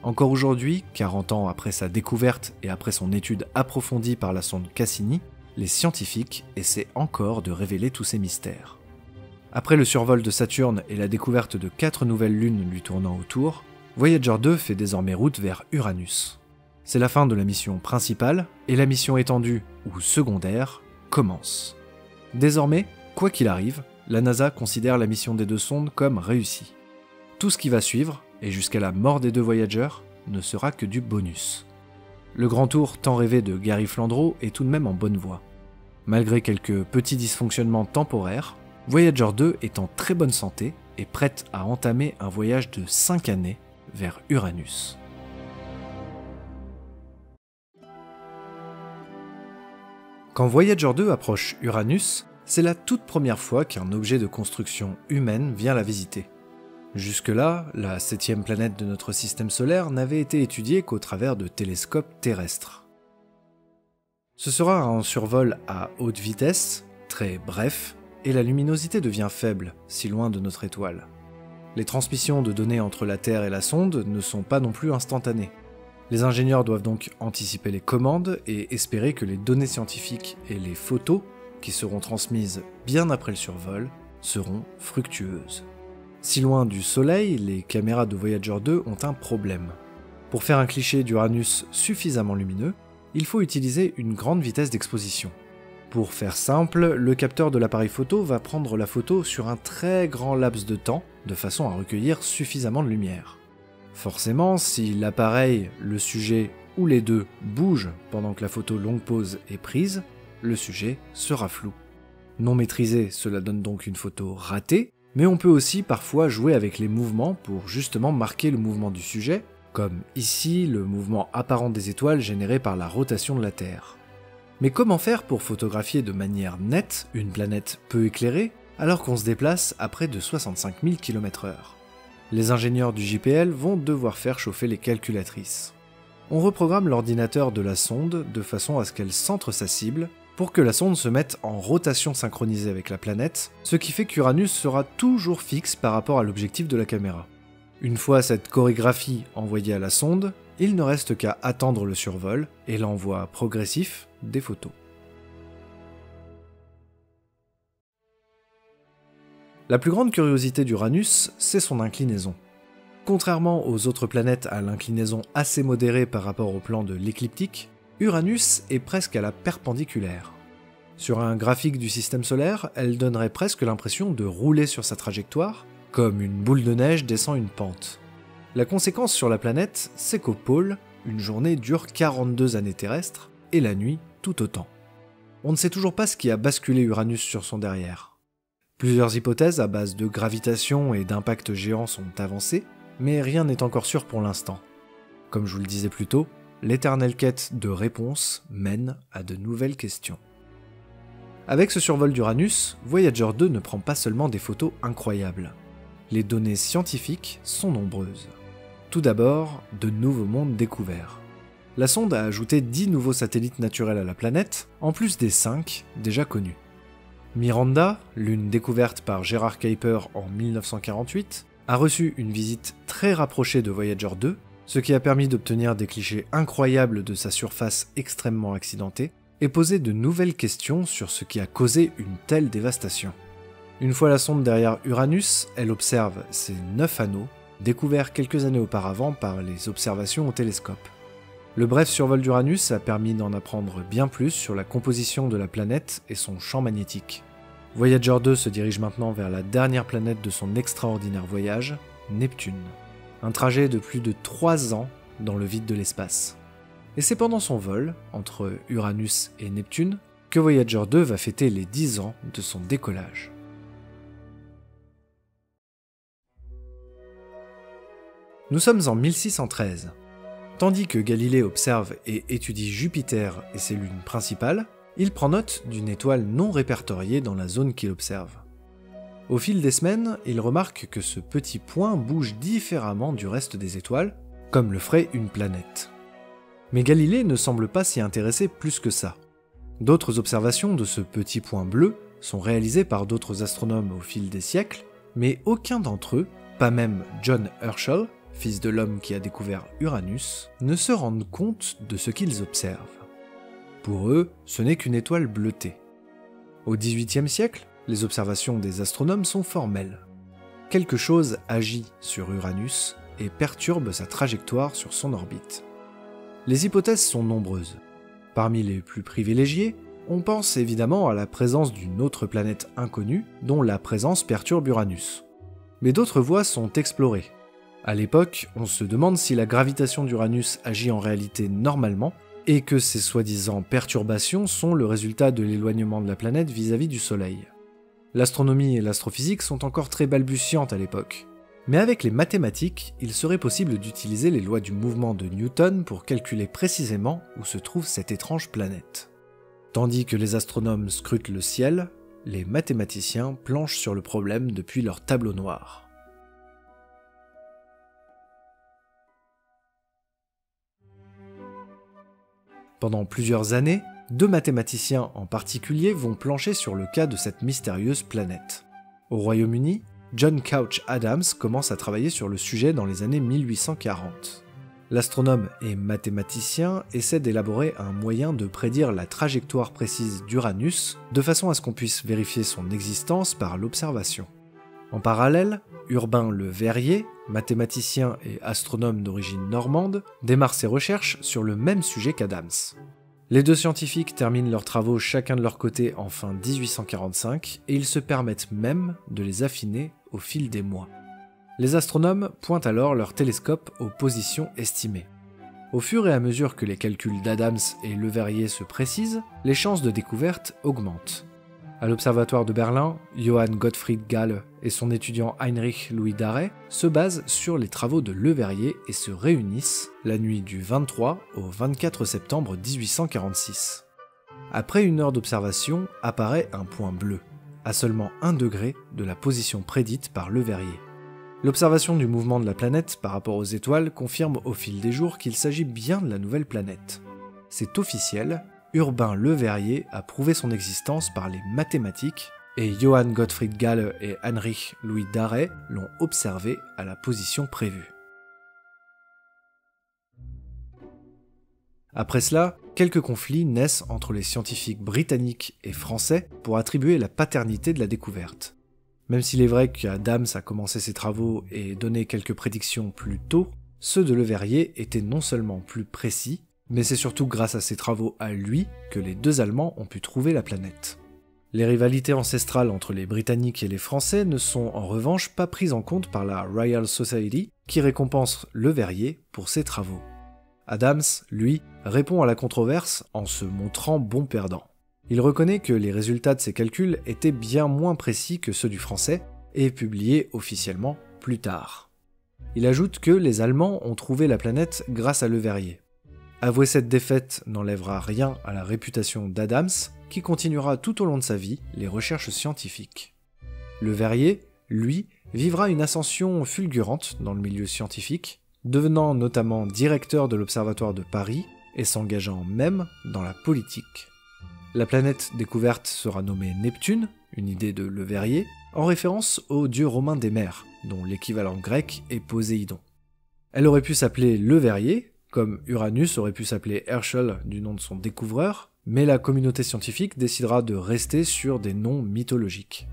Encore aujourd'hui, quarante ans après sa découverte et après son étude approfondie par la sonde Cassini, les scientifiques essaient encore de révéler tous ces mystères. Après le survol de Saturne et la découverte de quatre nouvelles lunes lui tournant autour, Voyager deux fait désormais route vers Uranus. C'est la fin de la mission principale, et la mission étendue, ou secondaire, commence. Désormais, quoi qu'il arrive, la NASA considère la mission des deux sondes comme réussie. Tout ce qui va suivre, et jusqu'à la mort des deux voyageurs, ne sera que du bonus. Le grand tour tant rêvé de Gary Flandro est tout de même en bonne voie. Malgré quelques petits dysfonctionnements temporaires, Voyager deux est en très bonne santé et prête à entamer un voyage de cinq années vers Uranus. Quand Voyager deux approche Uranus, c'est la toute première fois qu'un objet de construction humaine vient la visiter. Jusque-là, la septième planète de notre système solaire n'avait été étudiée qu'au travers de télescopes terrestres. Ce sera un survol à haute vitesse, très bref, et la luminosité devient faible, si loin de notre étoile. Les transmissions de données entre la Terre et la sonde ne sont pas non plus instantanées. Les ingénieurs doivent donc anticiper les commandes et espérer que les données scientifiques et les photos, qui seront transmises bien après le survol, seront fructueuses. Si loin du Soleil, les caméras de Voyager deux ont un problème. Pour faire un cliché d'Uranus suffisamment lumineux, il faut utiliser une grande vitesse d'exposition. Pour faire simple, le capteur de l'appareil photo va prendre la photo sur un très grand laps de temps, de façon à recueillir suffisamment de lumière. Forcément, si l'appareil, le sujet ou les deux bougent pendant que la photo longue pause est prise, le sujet sera flou. Non maîtrisé, cela donne donc une photo ratée, mais on peut aussi parfois jouer avec les mouvements pour justement marquer le mouvement du sujet, comme ici le mouvement apparent des étoiles généré par la rotation de la Terre. Mais comment faire pour photographier de manière nette une planète peu éclairée alors qu'on se déplace à près de soixante-cinq mille kilomètres heure? Les ingénieurs du J P L vont devoir faire chauffer les calculatrices. On reprogramme l'ordinateur de la sonde de façon à ce qu'elle centre sa cible, pour que la sonde se mette en rotation synchronisée avec la planète, ce qui fait qu'Uranus sera toujours fixe par rapport à l'objectif de la caméra. Une fois cette chorégraphie envoyée à la sonde, il ne reste qu'à attendre le survol et l'envoi progressif des photos. La plus grande curiosité d'Uranus, c'est son inclinaison. Contrairement aux autres planètes à l'inclinaison assez modérée par rapport au plan de l'écliptique, Uranus est presque à la perpendiculaire. Sur un graphique du système solaire, elle donnerait presque l'impression de rouler sur sa trajectoire, comme une boule de neige descend une pente. La conséquence sur la planète, c'est qu'au pôle, une journée dure quarante-deux années terrestres, et la nuit tout autant. On ne sait toujours pas ce qui a basculé Uranus sur son derrière. Plusieurs hypothèses à base de gravitation et d'impact géant sont avancées, mais rien n'est encore sûr pour l'instant. Comme je vous le disais plus tôt, l'éternelle quête de réponses mène à de nouvelles questions. Avec ce survol d'Uranus, Voyager deux ne prend pas seulement des photos incroyables. Les données scientifiques sont nombreuses. Tout d'abord, de nouveaux mondes découverts. La sonde a ajouté dix nouveaux satellites naturels à la planète, en plus des cinq déjà connus. Miranda, lune découverte par Gérard Kuiper en mille neuf cent quarante-huit, a reçu une visite très rapprochée de Voyager deux, ce qui a permis d'obtenir des clichés incroyables de sa surface extrêmement accidentée et poser de nouvelles questions sur ce qui a causé une telle dévastation. Une fois la sonde derrière Uranus, elle observe ses neuf anneaux, découverts quelques années auparavant par les observations au télescope. Le bref survol d'Uranus a permis d'en apprendre bien plus sur la composition de la planète et son champ magnétique. Voyager deux se dirige maintenant vers la dernière planète de son extraordinaire voyage, Neptune. Un trajet de plus de trois ans dans le vide de l'espace. Et c'est pendant son vol, entre Uranus et Neptune, que Voyager deux va fêter les dix ans de son décollage. Nous sommes en mille six cent treize. Tandis que Galilée observe et étudie Jupiter et ses lunes principales, il prend note d'une étoile non répertoriée dans la zone qu'il observe. Au fil des semaines, il remarque que ce petit point bouge différemment du reste des étoiles, comme le ferait une planète. Mais Galilée ne semble pas s'y intéresser plus que ça. D'autres observations de ce petit point bleu sont réalisées par d'autres astronomes au fil des siècles, mais aucun d'entre eux, pas même John Herschel, fils de l'homme qui a découvert Uranus, ne se rendent compte de ce qu'ils observent. Pour eux, ce n'est qu'une étoile bleutée. Au dix-huitième siècle, les observations des astronomes sont formelles. Quelque chose agit sur Uranus et perturbe sa trajectoire sur son orbite. Les hypothèses sont nombreuses. Parmi les plus privilégiées, on pense évidemment à la présence d'une autre planète inconnue dont la présence perturbe Uranus. Mais d'autres voies sont explorées. À l'époque, on se demande si la gravitation d'Uranus agit en réalité normalement et que ces soi-disant perturbations sont le résultat de l'éloignement de la planète vis-à-vis du Soleil. L'astronomie et l'astrophysique sont encore très balbutiantes à l'époque. Mais avec les mathématiques, il serait possible d'utiliser les lois du mouvement de Newton pour calculer précisément où se trouve cette étrange planète. Tandis que les astronomes scrutent le ciel, les mathématiciens planchent sur le problème depuis leur tableau noir. Pendant plusieurs années, deux mathématiciens en particulier vont plancher sur le cas de cette mystérieuse planète. Au Royaume-Uni, John Couch Adams commence à travailler sur le sujet dans les années mille huit cent quarante. L'astronome et mathématicien essaie d'élaborer un moyen de prédire la trajectoire précise d'Uranus, de façon à ce qu'on puisse vérifier son existence par l'observation. En parallèle, Urbain Le Verrier, mathématicien et astronome d'origine normande, démarre ses recherches sur le même sujet qu'Adams. Les deux scientifiques terminent leurs travaux chacun de leur côté en fin mille huit cent quarante-cinq et ils se permettent même de les affiner au fil des mois. Les astronomes pointent alors leur télescope aux positions estimées. Au fur et à mesure que les calculs d'Adams et Le Verrier se précisent, les chances de découverte augmentent. À l'observatoire de Berlin, Johann Gottfried Galle et son étudiant Heinrich Louis d'Arrest se basent sur les travaux de Le Verrier et se réunissent la nuit du vingt-trois au vingt-quatre septembre mille huit cent quarante-six. Après une heure d'observation, apparaît un point bleu, à seulement un degré de la position prédite par Le Verrier. L'observation du mouvement de la planète par rapport aux étoiles confirme au fil des jours qu'il s'agit bien de la nouvelle planète. C'est officiel, Urbain Le Verrier a prouvé son existence par les mathématiques et Johann Gottfried Galle et Heinrich Louis d'Arrest l'ont observé à la position prévue. Après cela, quelques conflits naissent entre les scientifiques britanniques et français pour attribuer la paternité de la découverte. Même s'il est vrai qu'Adams a commencé ses travaux et donné quelques prédictions plus tôt, ceux de Le Verrier étaient non seulement plus précis, mais c'est surtout grâce à ses travaux à lui que les deux Allemands ont pu trouver la planète. Les rivalités ancestrales entre les Britanniques et les Français ne sont en revanche pas prises en compte par la Royal Society qui récompense Le Verrier pour ses travaux. Adams, lui, répond à la controverse en se montrant bon perdant. Il reconnaît que les résultats de ses calculs étaient bien moins précis que ceux du français et publiés officiellement plus tard. Il ajoute que les Allemands ont trouvé la planète grâce à Le Verrier. Avouer cette défaite n'enlèvera rien à la réputation d'Adams, qui continuera tout au long de sa vie les recherches scientifiques. Le Verrier, lui, vivra une ascension fulgurante dans le milieu scientifique, devenant notamment directeur de l'Observatoire de Paris et s'engageant même dans la politique. La planète découverte sera nommée Neptune, une idée de Le Verrier, en référence au dieu romain des mers, dont l'équivalent grec est Poséidon. Elle aurait pu s'appeler Le Verrier, comme Uranus aurait pu s'appeler Herschel du nom de son découvreur, mais la communauté scientifique décidera de rester sur des noms mythologiques.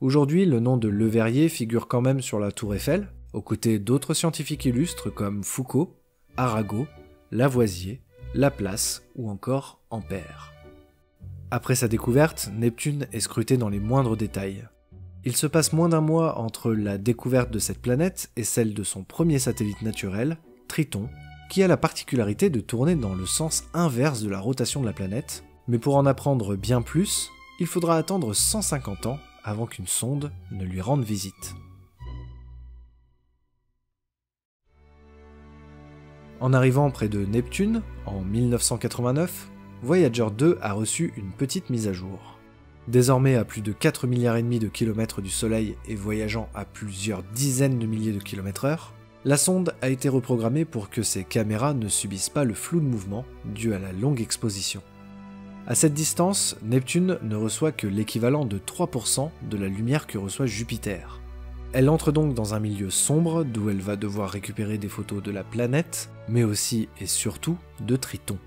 Aujourd'hui, le nom de Le Verrier figure quand même sur la Tour Eiffel, aux côtés d'autres scientifiques illustres comme Foucault, Arago, Lavoisier, Laplace ou encore Ampère. Après sa découverte, Neptune est scrutée dans les moindres détails. Il se passe moins d'un mois entre la découverte de cette planète et celle de son premier satellite naturel, Triton, qui a la particularité de tourner dans le sens inverse de la rotation de la planète, mais pour en apprendre bien plus, il faudra attendre cent cinquante ans avant qu'une sonde ne lui rende visite. En arrivant près de Neptune, en mille neuf cent quatre-vingt-neuf, Voyager deux a reçu une petite mise à jour. Désormais à plus de quatre virgule cinq milliards de kilomètres du Soleil et voyageant à plusieurs dizaines de milliers de kilomètres heure, la sonde a été reprogrammée pour que ses caméras ne subissent pas le flou de mouvement dû à la longue exposition. À cette distance, Neptune ne reçoit que l'équivalent de trois pour cent de la lumière que reçoit Jupiter. Elle entre donc dans un milieu sombre d'où elle va devoir récupérer des photos de la planète, mais aussi et surtout de Triton.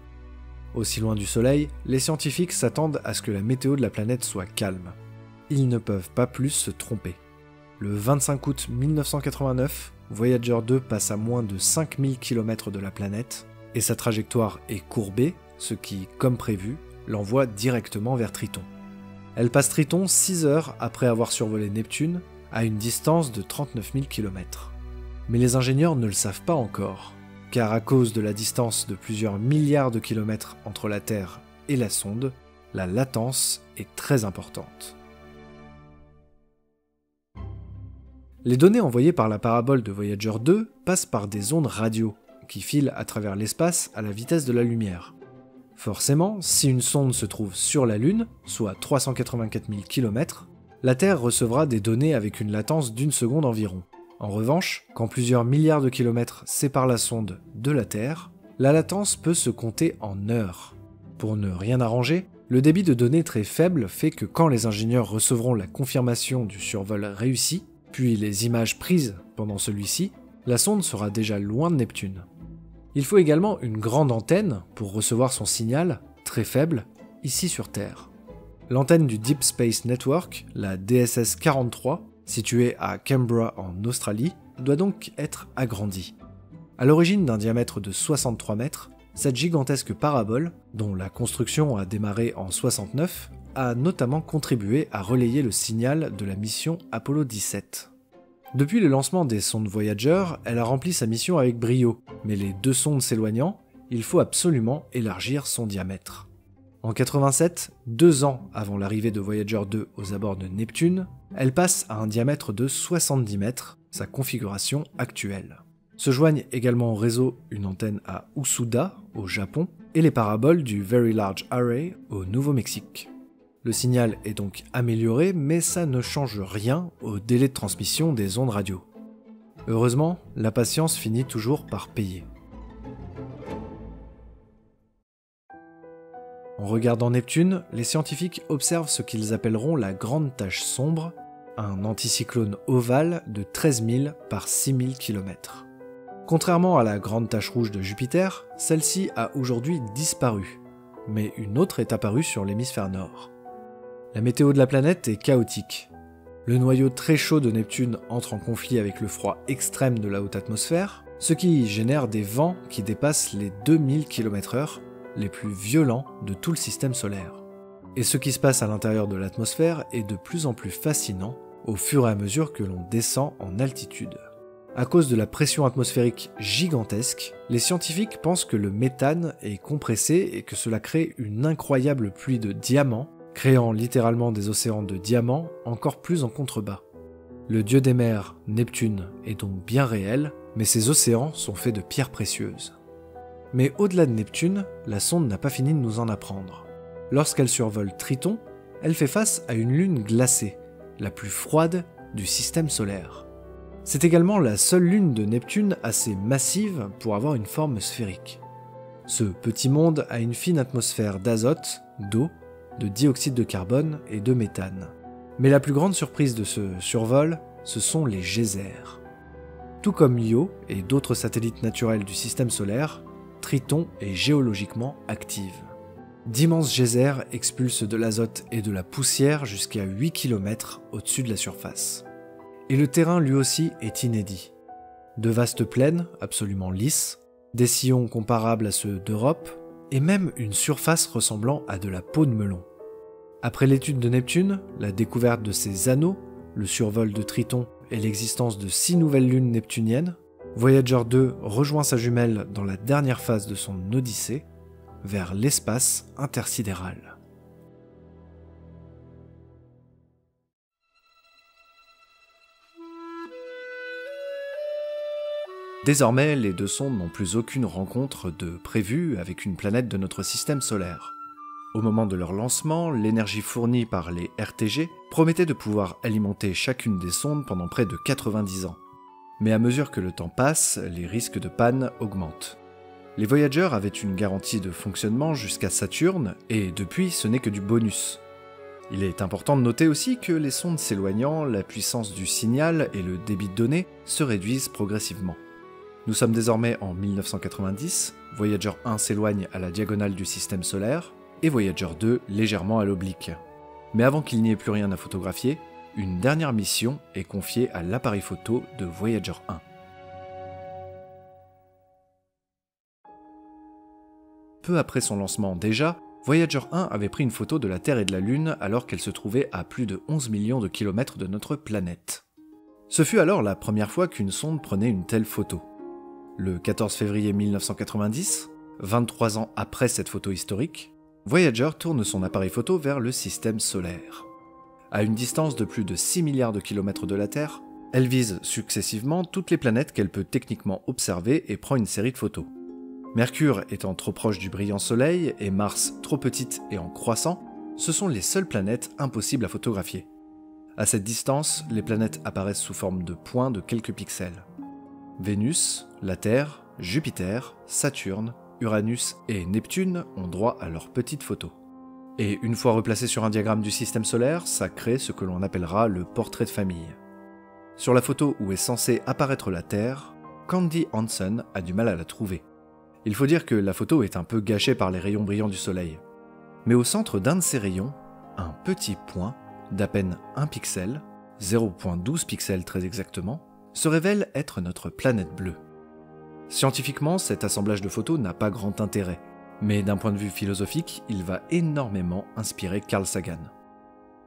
Aussi loin du Soleil, les scientifiques s'attendent à ce que la météo de la planète soit calme. Ils ne peuvent pas plus se tromper. Le vingt-cinq août mille neuf cent quatre-vingt-neuf, Voyager deux passe à moins de cinq mille kilomètres de la planète, et sa trajectoire est courbée, ce qui, comme prévu, l'envoie directement vers Triton. Elle passe Triton six heures après avoir survolé Neptune, à une distance de trente-neuf mille kilomètres. Mais les ingénieurs ne le savent pas encore. Car à cause de la distance de plusieurs milliards de kilomètres entre la Terre et la sonde, la latence est très importante. Les données envoyées par la parabole de Voyager deux passent par des ondes radio, qui filent à travers l'espace à la vitesse de la lumière. Forcément, si une sonde se trouve sur la Lune, soit trois cent quatre-vingt-quatre mille kilomètres, la Terre recevra des données avec une latence d'une seconde environ. En revanche, quand plusieurs milliards de kilomètres séparent la sonde de la Terre, la latence peut se compter en heures. Pour ne rien arranger, le débit de données très faible fait que quand les ingénieurs recevront la confirmation du survol réussi, puis les images prises pendant celui-ci, la sonde sera déjà loin de Neptune. Il faut également une grande antenne pour recevoir son signal, très faible, ici sur Terre. L'antenne du Deep Space Network, la D S S quarante-trois, située à Canberra en Australie, doit donc être agrandie. À l'origine d'un diamètre de soixante-trois mètres, cette gigantesque parabole, dont la construction a démarré en soixante-neuf, a notamment contribué à relayer le signal de la mission Apollo dix-sept. Depuis le lancement des sondes Voyager, elle a rempli sa mission avec brio, mais les deux sondes s'éloignant, il faut absolument élargir son diamètre. En quatre-vingt-sept, deux ans avant l'arrivée de Voyager deux aux abords de Neptune, elle passe à un diamètre de soixante-dix mètres, sa configuration actuelle. Se joignent également au réseau une antenne à Usuda, au Japon, et les paraboles du Very Large Array, au Nouveau-Mexique. Le signal est donc amélioré, mais ça ne change rien au délai de transmission des ondes radio. Heureusement, la patience finit toujours par payer. En regardant Neptune, les scientifiques observent ce qu'ils appelleront la grande tache sombre, un anticyclone ovale de treize mille par six mille kilomètres. Contrairement à la grande tache rouge de Jupiter, celle-ci a aujourd'hui disparu, mais une autre est apparue sur l'hémisphère nord. La météo de la planète est chaotique. Le noyau très chaud de Neptune entre en conflit avec le froid extrême de la haute atmosphère, ce qui génère des vents qui dépassent les deux mille kilomètres heure, les plus violents de tout le système solaire. Et ce qui se passe à l'intérieur de l'atmosphère est de plus en plus fascinant au fur et à mesure que l'on descend en altitude. À cause de la pression atmosphérique gigantesque, les scientifiques pensent que le méthane est compressé et que cela crée une incroyable pluie de diamants, créant littéralement des océans de diamants encore plus en contrebas. Le dieu des mers, Neptune, est donc bien réel, mais ses océans sont faits de pierres précieuses. Mais au-delà de Neptune, la sonde n'a pas fini de nous en apprendre. Lorsqu'elle survole Triton, elle fait face à une lune glacée, la plus froide du système solaire. C'est également la seule lune de Neptune assez massive pour avoir une forme sphérique. Ce petit monde a une fine atmosphère d'azote, d'eau, de dioxyde de carbone et de méthane. Mais la plus grande surprise de ce survol, ce sont les geysers. Tout comme Io et d'autres satellites naturels du système solaire, Triton est géologiquement active. D'immenses geysers expulsent de l'azote et de la poussière jusqu'à huit kilomètres au-dessus de la surface. Et le terrain lui aussi est inédit. De vastes plaines, absolument lisses, des sillons comparables à ceux d'Europe, et même une surface ressemblant à de la peau de melon. Après l'étude de Neptune, la découverte de ses anneaux, le survol de Triton et l'existence de six nouvelles lunes neptuniennes, Voyager deux rejoint sa jumelle dans la dernière phase de son odyssée, vers l'espace intersidéral. Désormais, les deux sondes n'ont plus aucune rencontre de prévue avec une planète de notre système solaire. Au moment de leur lancement, l'énergie fournie par les R T G promettait de pouvoir alimenter chacune des sondes pendant près de quatre-vingt-dix ans. Mais à mesure que le temps passe, les risques de panne augmentent. Les Voyagers avaient une garantie de fonctionnement jusqu'à Saturne, et depuis, ce n'est que du bonus. Il est important de noter aussi que les sondes s'éloignant, la puissance du signal et le débit de données se réduisent progressivement. Nous sommes désormais en mille neuf cent quatre-vingt-dix, Voyager un s'éloigne à la diagonale du système solaire, et Voyager deux légèrement à l'oblique. Mais avant qu'il n'y ait plus rien à photographier, une dernière mission est confiée à l'appareil photo de Voyager un. Peu après son lancement déjà, Voyager un avait pris une photo de la Terre et de la Lune alors qu'elle se trouvait à plus de onze millions de kilomètres de notre planète. Ce fut alors la première fois qu'une sonde prenait une telle photo. Le quatorze février mille neuf cent quatre-vingt-dix, vingt-trois ans après cette photo historique, Voyager tourne son appareil photo vers le système solaire. À une distance de plus de six milliards de kilomètres de la Terre, elle vise successivement toutes les planètes qu'elle peut techniquement observer et prend une série de photos. Mercure étant trop proche du brillant soleil et Mars trop petite et en croissant, ce sont les seules planètes impossibles à photographier. À cette distance, les planètes apparaissent sous forme de points de quelques pixels. Vénus, la Terre, Jupiter, Saturne, Uranus et Neptune ont droit à leurs petites photos. Et une fois replacé sur un diagramme du système solaire, ça crée ce que l'on appellera le portrait de famille. Sur la photo où est censée apparaître la Terre, Candy Hansen a du mal à la trouver. Il faut dire que la photo est un peu gâchée par les rayons brillants du soleil. Mais au centre d'un de ces rayons, un petit point d'à peine un pixel, zéro virgule douze pixels très exactement, se révèle être notre planète bleue. Scientifiquement, cet assemblage de photos n'a pas grand intérêt. Mais d'un point de vue philosophique, il va énormément inspirer Carl Sagan.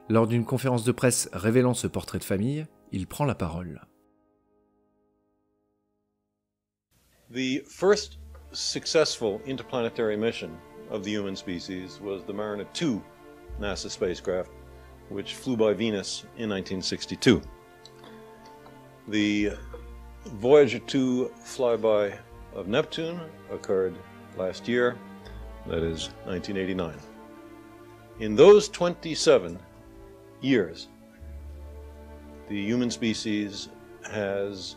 Lors d'une conférence de presse révélant ce portrait de famille, il prend la parole. The first successful interplanetary mission of the human species was the Mariner two NASA spacecraft, which flew by Venus in nineteen sixty-two. The Voyager two flyby of Neptune occurred last year. That is nineteen eighty-nine. In those twenty-seven years, the human species has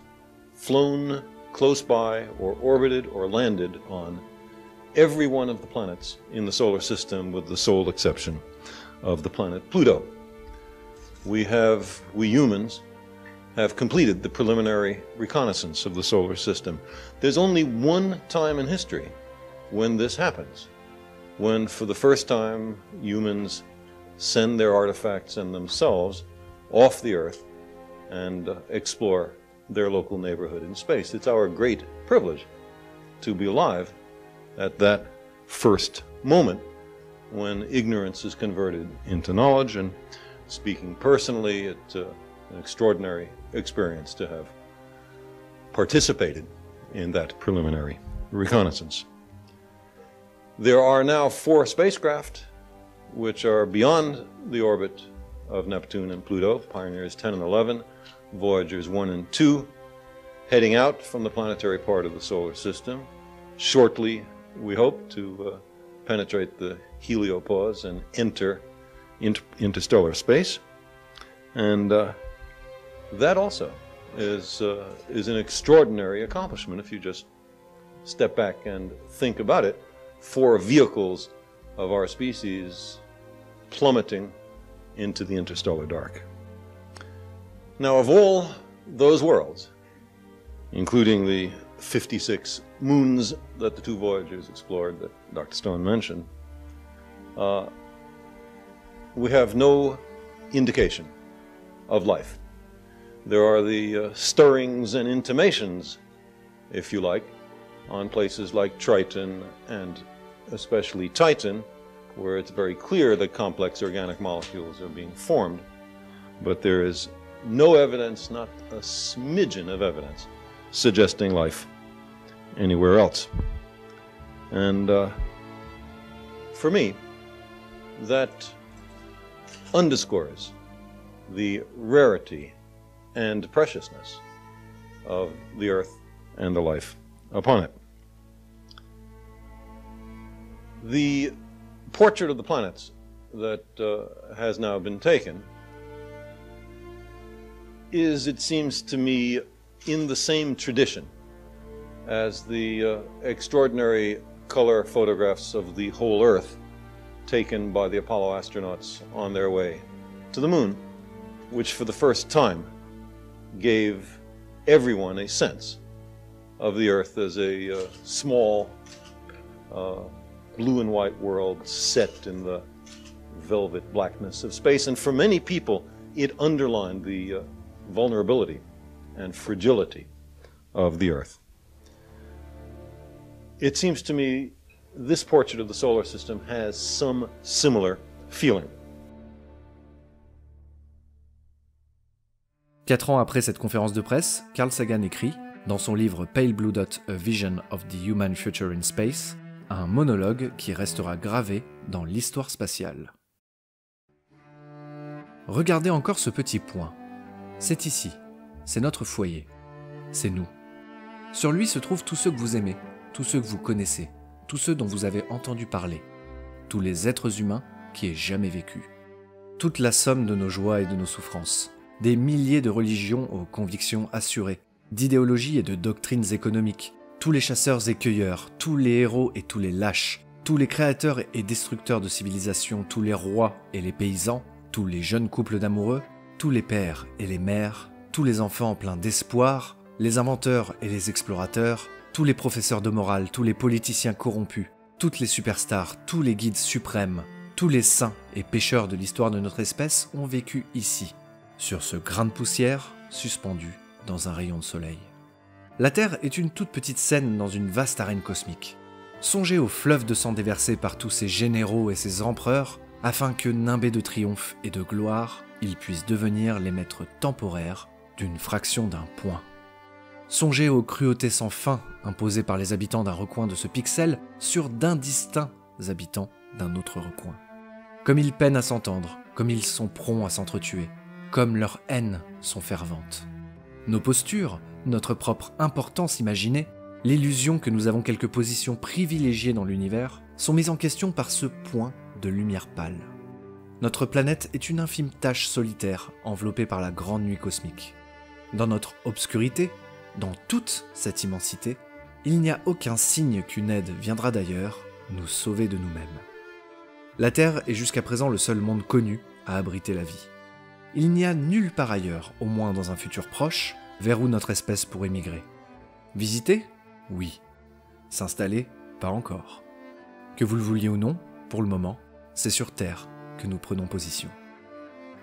flown close by or orbited or landed on every one of the planets in the solar system, with the sole exception of the planet Pluto. We have, we humans, have completed the preliminary reconnaissance of the solar system. There's only one time in history when this happens, when for the first time humans send their artifacts and themselves off the Earth and explore their local neighborhood in space. It's our great privilege to be alive at that first moment when ignorance is converted into knowledge, and speaking personally, it's uh, an extraordinary experience to have participated in that preliminary reconnaissance. There are now four spacecraft which are beyond the orbit of Neptune and Pluto, Pioneers ten and eleven, Voyagers one and two, heading out from the planetary part of the solar system. Shortly, we hope to uh, penetrate the heliopause and enter inter interstellar space. And uh, that also is, uh, is an extraordinary accomplishment if you just step back and think about it. four vehicles of our species plummeting into the interstellar dark. Now, of all those worlds, including the fifty-six moons that the two Voyagers explored that Doctor Stone mentioned, uh, we have no indication of life. There are the uh, stirrings and intimations, if you like, on places like Triton and especially Titan, where it's very clear that complex organic molecules are being formed, but there is no evidence, not a smidgen of evidence, suggesting life anywhere else. And uh, for me, that underscores the rarity and preciousness of the Earth and the life upon it. The portrait of the planets that uh, has now been taken is, it seems to me, in the same tradition as the uh, extraordinary color photographs of the whole Earth taken by the Apollo astronauts on their way to the moon, which for the first time gave everyone a sense of the Earth as a uh, small uh, blue and white world set in the velvet blackness of space. And for many people, it underlined the uh, vulnerability and fragility of the Earth. It seems to me this portrait of the solar system has some similar feeling. Quatre ans après cette conférence de presse, Carl Sagan écrit, dans son livre Pale Blue Dot, A Vision of the Human Future in Space, un monologue qui restera gravé dans l'histoire spatiale. Regardez encore ce petit point. C'est ici, c'est notre foyer, c'est nous. Sur lui se trouvent tous ceux que vous aimez, tous ceux que vous connaissez, tous ceux dont vous avez entendu parler, tous les êtres humains qui aient jamais vécu. Toute la somme de nos joies et de nos souffrances, des milliers de religions aux convictions assurées, d'idéologies et de doctrines économiques, tous les chasseurs et cueilleurs, tous les héros et tous les lâches, tous les créateurs et destructeurs de civilisations, tous les rois et les paysans, tous les jeunes couples d'amoureux, tous les pères et les mères, tous les enfants pleins d'espoir, les inventeurs et les explorateurs, tous les professeurs de morale, tous les politiciens corrompus, toutes les superstars, tous les guides suprêmes, tous les saints et pécheurs de l'histoire de notre espèce ont vécu ici, sur ce grain de poussière suspendu dans un rayon de soleil. La Terre est une toute petite scène dans une vaste arène cosmique. Songez au fleuve de sang déversé par tous ces généraux et ces empereurs, afin que, nimbés de triomphe et de gloire, ils puissent devenir les maîtres temporaires d'une fraction d'un point. Songez aux cruautés sans fin imposées par les habitants d'un recoin de ce pixel sur d'indistincts habitants d'un autre recoin. Comme ils peinent à s'entendre, comme ils sont prompts à s'entretuer, comme leurs haines sont ferventes. Nos postures, notre propre importance imaginée, l'illusion que nous avons quelques positions privilégiées dans l'univers, sont mises en question par ce point de lumière pâle. Notre planète est une infime tache solitaire enveloppée par la grande nuit cosmique. Dans notre obscurité, dans toute cette immensité, il n'y a aucun signe qu'une aide viendra d'ailleurs nous sauver de nous-mêmes. La Terre est jusqu'à présent le seul monde connu à abriter la vie. Il n'y a nulle part ailleurs, au moins dans un futur proche, vers où notre espèce pourrait migrer. Visiter ? Oui. S'installer ? Pas encore. Que vous le vouliez ou non, pour le moment, c'est sur Terre que nous prenons position.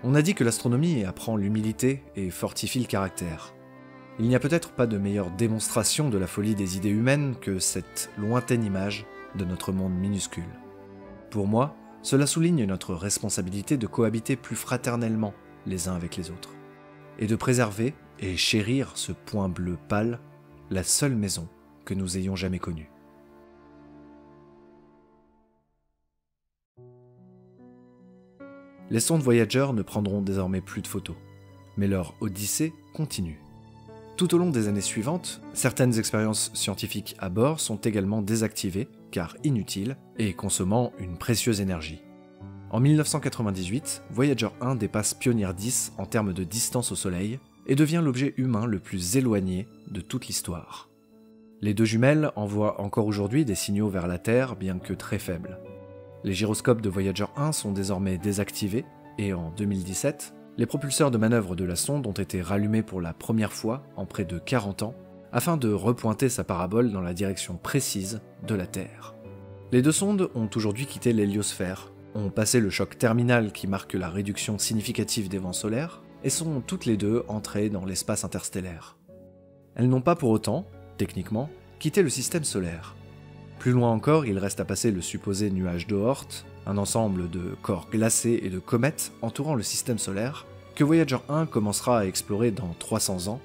On a dit que l'astronomie apprend l'humilité et fortifie le caractère. Il n'y a peut-être pas de meilleure démonstration de la folie des idées humaines que cette lointaine image de notre monde minuscule. Pour moi, cela souligne notre responsabilité de cohabiter plus fraternellement les uns avec les autres, et de préserver et chérir ce point bleu pâle, la seule maison que nous ayons jamais connue. Les sondes Voyager ne prendront désormais plus de photos, mais leur odyssée continue. Tout au long des années suivantes, certaines expériences scientifiques à bord sont également désactivées, car inutiles, et consommant une précieuse énergie. En mille neuf cent quatre-vingt-dix-huit, Voyager un dépasse Pioneer dix en termes de distance au Soleil, et devient l'objet humain le plus éloigné de toute l'histoire. Les deux jumelles envoient encore aujourd'hui des signaux vers la Terre, bien que très faibles. Les gyroscopes de Voyager un sont désormais désactivés, et en deux mille dix-sept, les propulseurs de manœuvre de la sonde ont été rallumés pour la première fois en près de quarante ans, afin de repointer sa parabole dans la direction précise de la Terre. Les deux sondes ont aujourd'hui quitté l'héliosphère, ont passé le choc terminal qui marque la réduction significative des vents solaires, et sont toutes les deux entrées dans l'espace interstellaire. Elles n'ont pas pour autant, techniquement, quitté le système solaire. Plus loin encore, il reste à passer le supposé nuage d'Oort, un ensemble de corps glacés et de comètes entourant le système solaire, que Voyager un commencera à explorer dans trois cents ans,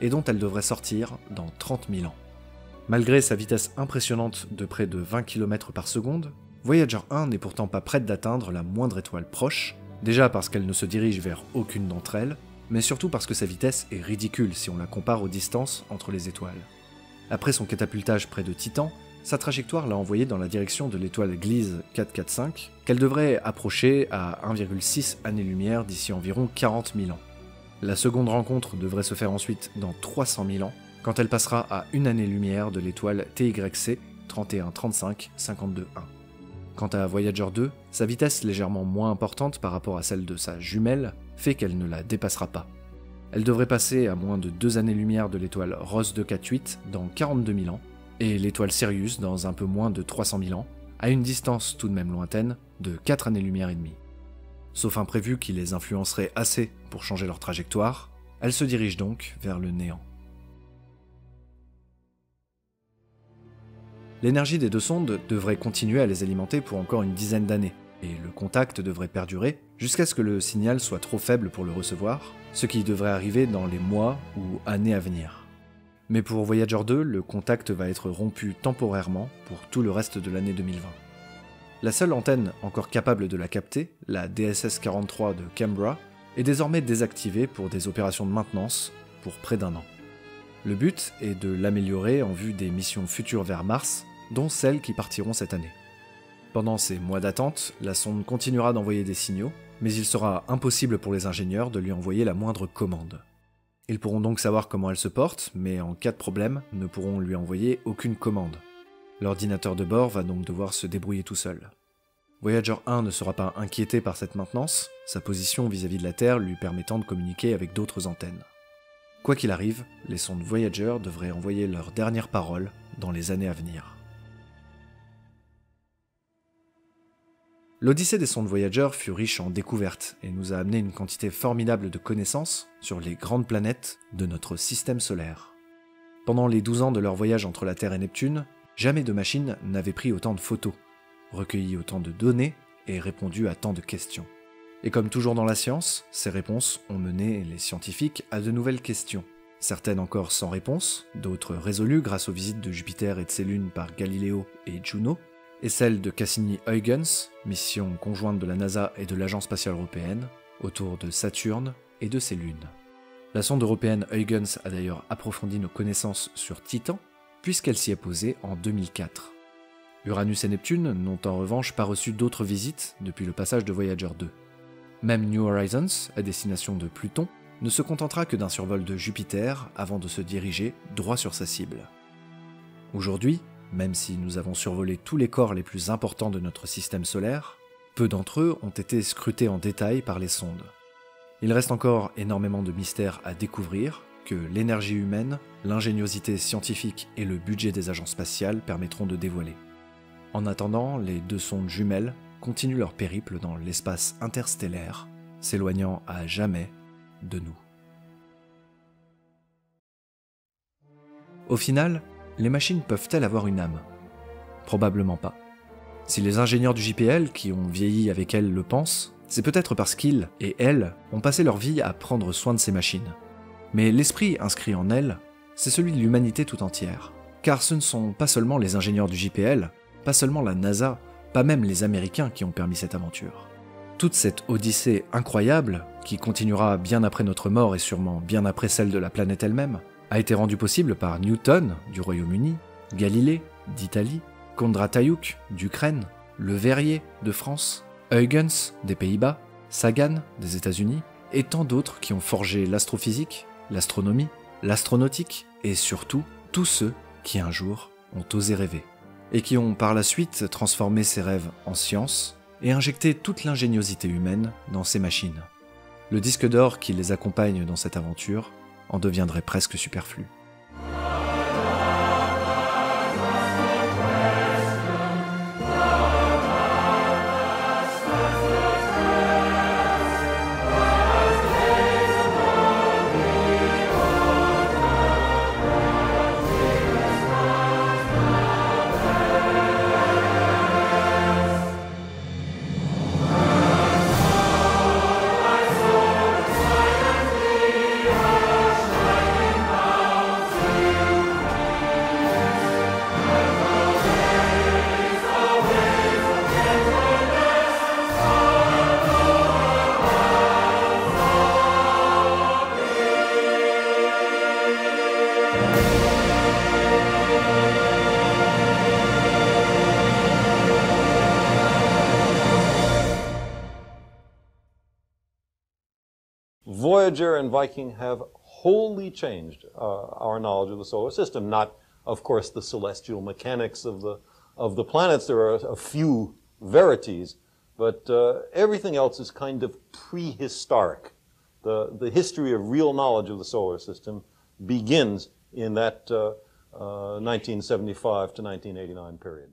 et dont elle devrait sortir dans trente mille ans. Malgré sa vitesse impressionnante de près de vingt kilomètres par seconde, Voyager un n'est pourtant pas prête d'atteindre la moindre étoile proche, déjà parce qu'elle ne se dirige vers aucune d'entre elles, mais surtout parce que sa vitesse est ridicule si on la compare aux distances entre les étoiles. Après son catapultage près de Titan, sa trajectoire l'a envoyée dans la direction de l'étoile Gliese quatre cent quarante-cinq, qu'elle devrait approcher à un virgule six années-lumière d'ici environ quarante mille ans. La seconde rencontre devrait se faire ensuite dans trois cent mille ans, quand elle passera à une année-lumière de l'étoile T Y C trente et un trente-cinq cinquante-deux un. Quant à Voyager deux, sa vitesse légèrement moins importante par rapport à celle de sa jumelle fait qu'elle ne la dépassera pas. Elle devrait passer à moins de deux années-lumière de l'étoile Ross deux cent quarante-huit dans quarante-deux mille ans, et l'étoile Sirius dans un peu moins de trois cent mille ans, à une distance tout de même lointaine de quatre années-lumière et demie. Sauf imprévu qui les influencerait assez pour changer leur trajectoire, elles se dirigent donc vers le néant. L'énergie des deux sondes devrait continuer à les alimenter pour encore une dizaine d'années, et le contact devrait perdurer jusqu'à ce que le signal soit trop faible pour le recevoir, ce qui devrait arriver dans les mois ou années à venir. Mais pour Voyager deux, le contact va être rompu temporairement pour tout le reste de l'année deux mille vingt. La seule antenne encore capable de la capter, la D S S quarante-trois de Canberra, est désormais désactivée pour des opérations de maintenance pour près d'un an. Le but est de l'améliorer en vue des missions futures vers Mars, dont celles qui partiront cette année. Pendant ces mois d'attente, la sonde continuera d'envoyer des signaux, mais il sera impossible pour les ingénieurs de lui envoyer la moindre commande. Ils pourront donc savoir comment elle se porte, mais en cas de problème, ne pourront lui envoyer aucune commande. L'ordinateur de bord va donc devoir se débrouiller tout seul. Voyager un ne sera pas inquiété par cette maintenance, sa position vis-à-vis de la Terre lui permettant de communiquer avec d'autres antennes. Quoi qu'il arrive, les sondes Voyager devraient envoyer leurs dernières paroles dans les années à venir. L'odyssée des sondes Voyager fut riche en découvertes et nous a amené une quantité formidable de connaissances sur les grandes planètes de notre système solaire. Pendant les douze ans de leur voyage entre la Terre et Neptune, jamais de machine n'avait pris autant de photos, recueilli autant de données et répondu à tant de questions. Et comme toujours dans la science, ces réponses ont mené les scientifiques à de nouvelles questions, certaines encore sans réponse, d'autres résolues grâce aux visites de Jupiter et de ses lunes par Galileo et Juno, et celles de Cassini-Huygens, mission conjointe de la NASA et de l'Agence spatiale européenne, autour de Saturne et de ses lunes. La sonde européenne Huygens a d'ailleurs approfondi nos connaissances sur Titan, puisqu'elle s'y est posée en deux mille quatre. Uranus et Neptune n'ont en revanche pas reçu d'autres visites depuis le passage de Voyager deux. Même New Horizons, à destination de Pluton, ne se contentera que d'un survol de Jupiter avant de se diriger droit sur sa cible. Aujourd'hui, même si nous avons survolé tous les corps les plus importants de notre système solaire, peu d'entre eux ont été scrutés en détail par les sondes. Il reste encore énormément de mystères à découvrir, que l'énergie humaine, l'ingéniosité scientifique et le budget des agences spatiales permettront de dévoiler. En attendant, les deux sondes jumelles continuent leur périple dans l'espace interstellaire, s'éloignant à jamais de nous. Au final, les machines peuvent-elles avoir une âme? Probablement pas. Si les ingénieurs du J P L qui ont vieilli avec elles le pensent, c'est peut-être parce qu'ils, et elles, ont passé leur vie à prendre soin de ces machines. Mais l'esprit inscrit en elle, c'est celui de l'humanité tout entière. Car ce ne sont pas seulement les ingénieurs du J P L, pas seulement la NASA, pas même les Américains qui ont permis cette aventure. Toute cette odyssée incroyable, qui continuera bien après notre mort et sûrement bien après celle de la planète elle-même, a été rendue possible par Newton, du Royaume-Uni, Galilée, d'Italie, Kondratyuk, d'Ukraine, Le Verrier, de France, Huygens, des Pays-Bas, Sagan, des États-Unis, et tant d'autres qui ont forgé l'astrophysique, l'astronomie, l'astronautique, et surtout tous ceux qui un jour ont osé rêver, et qui ont par la suite transformé ces rêves en science et injecté toute l'ingéniosité humaine dans ces machines. Le disque d'or qui les accompagne dans cette aventure en deviendrait presque superflu. Voyager and Viking have wholly changed uh, our knowledge of the solar system. Not, of course, the celestial mechanics of the of the planets. There are a few verities, but uh, everything else is kind of prehistoric. The the history of real knowledge of the solar system begins in that uh, uh, nineteen seventy-five to nineteen eighty-nine period.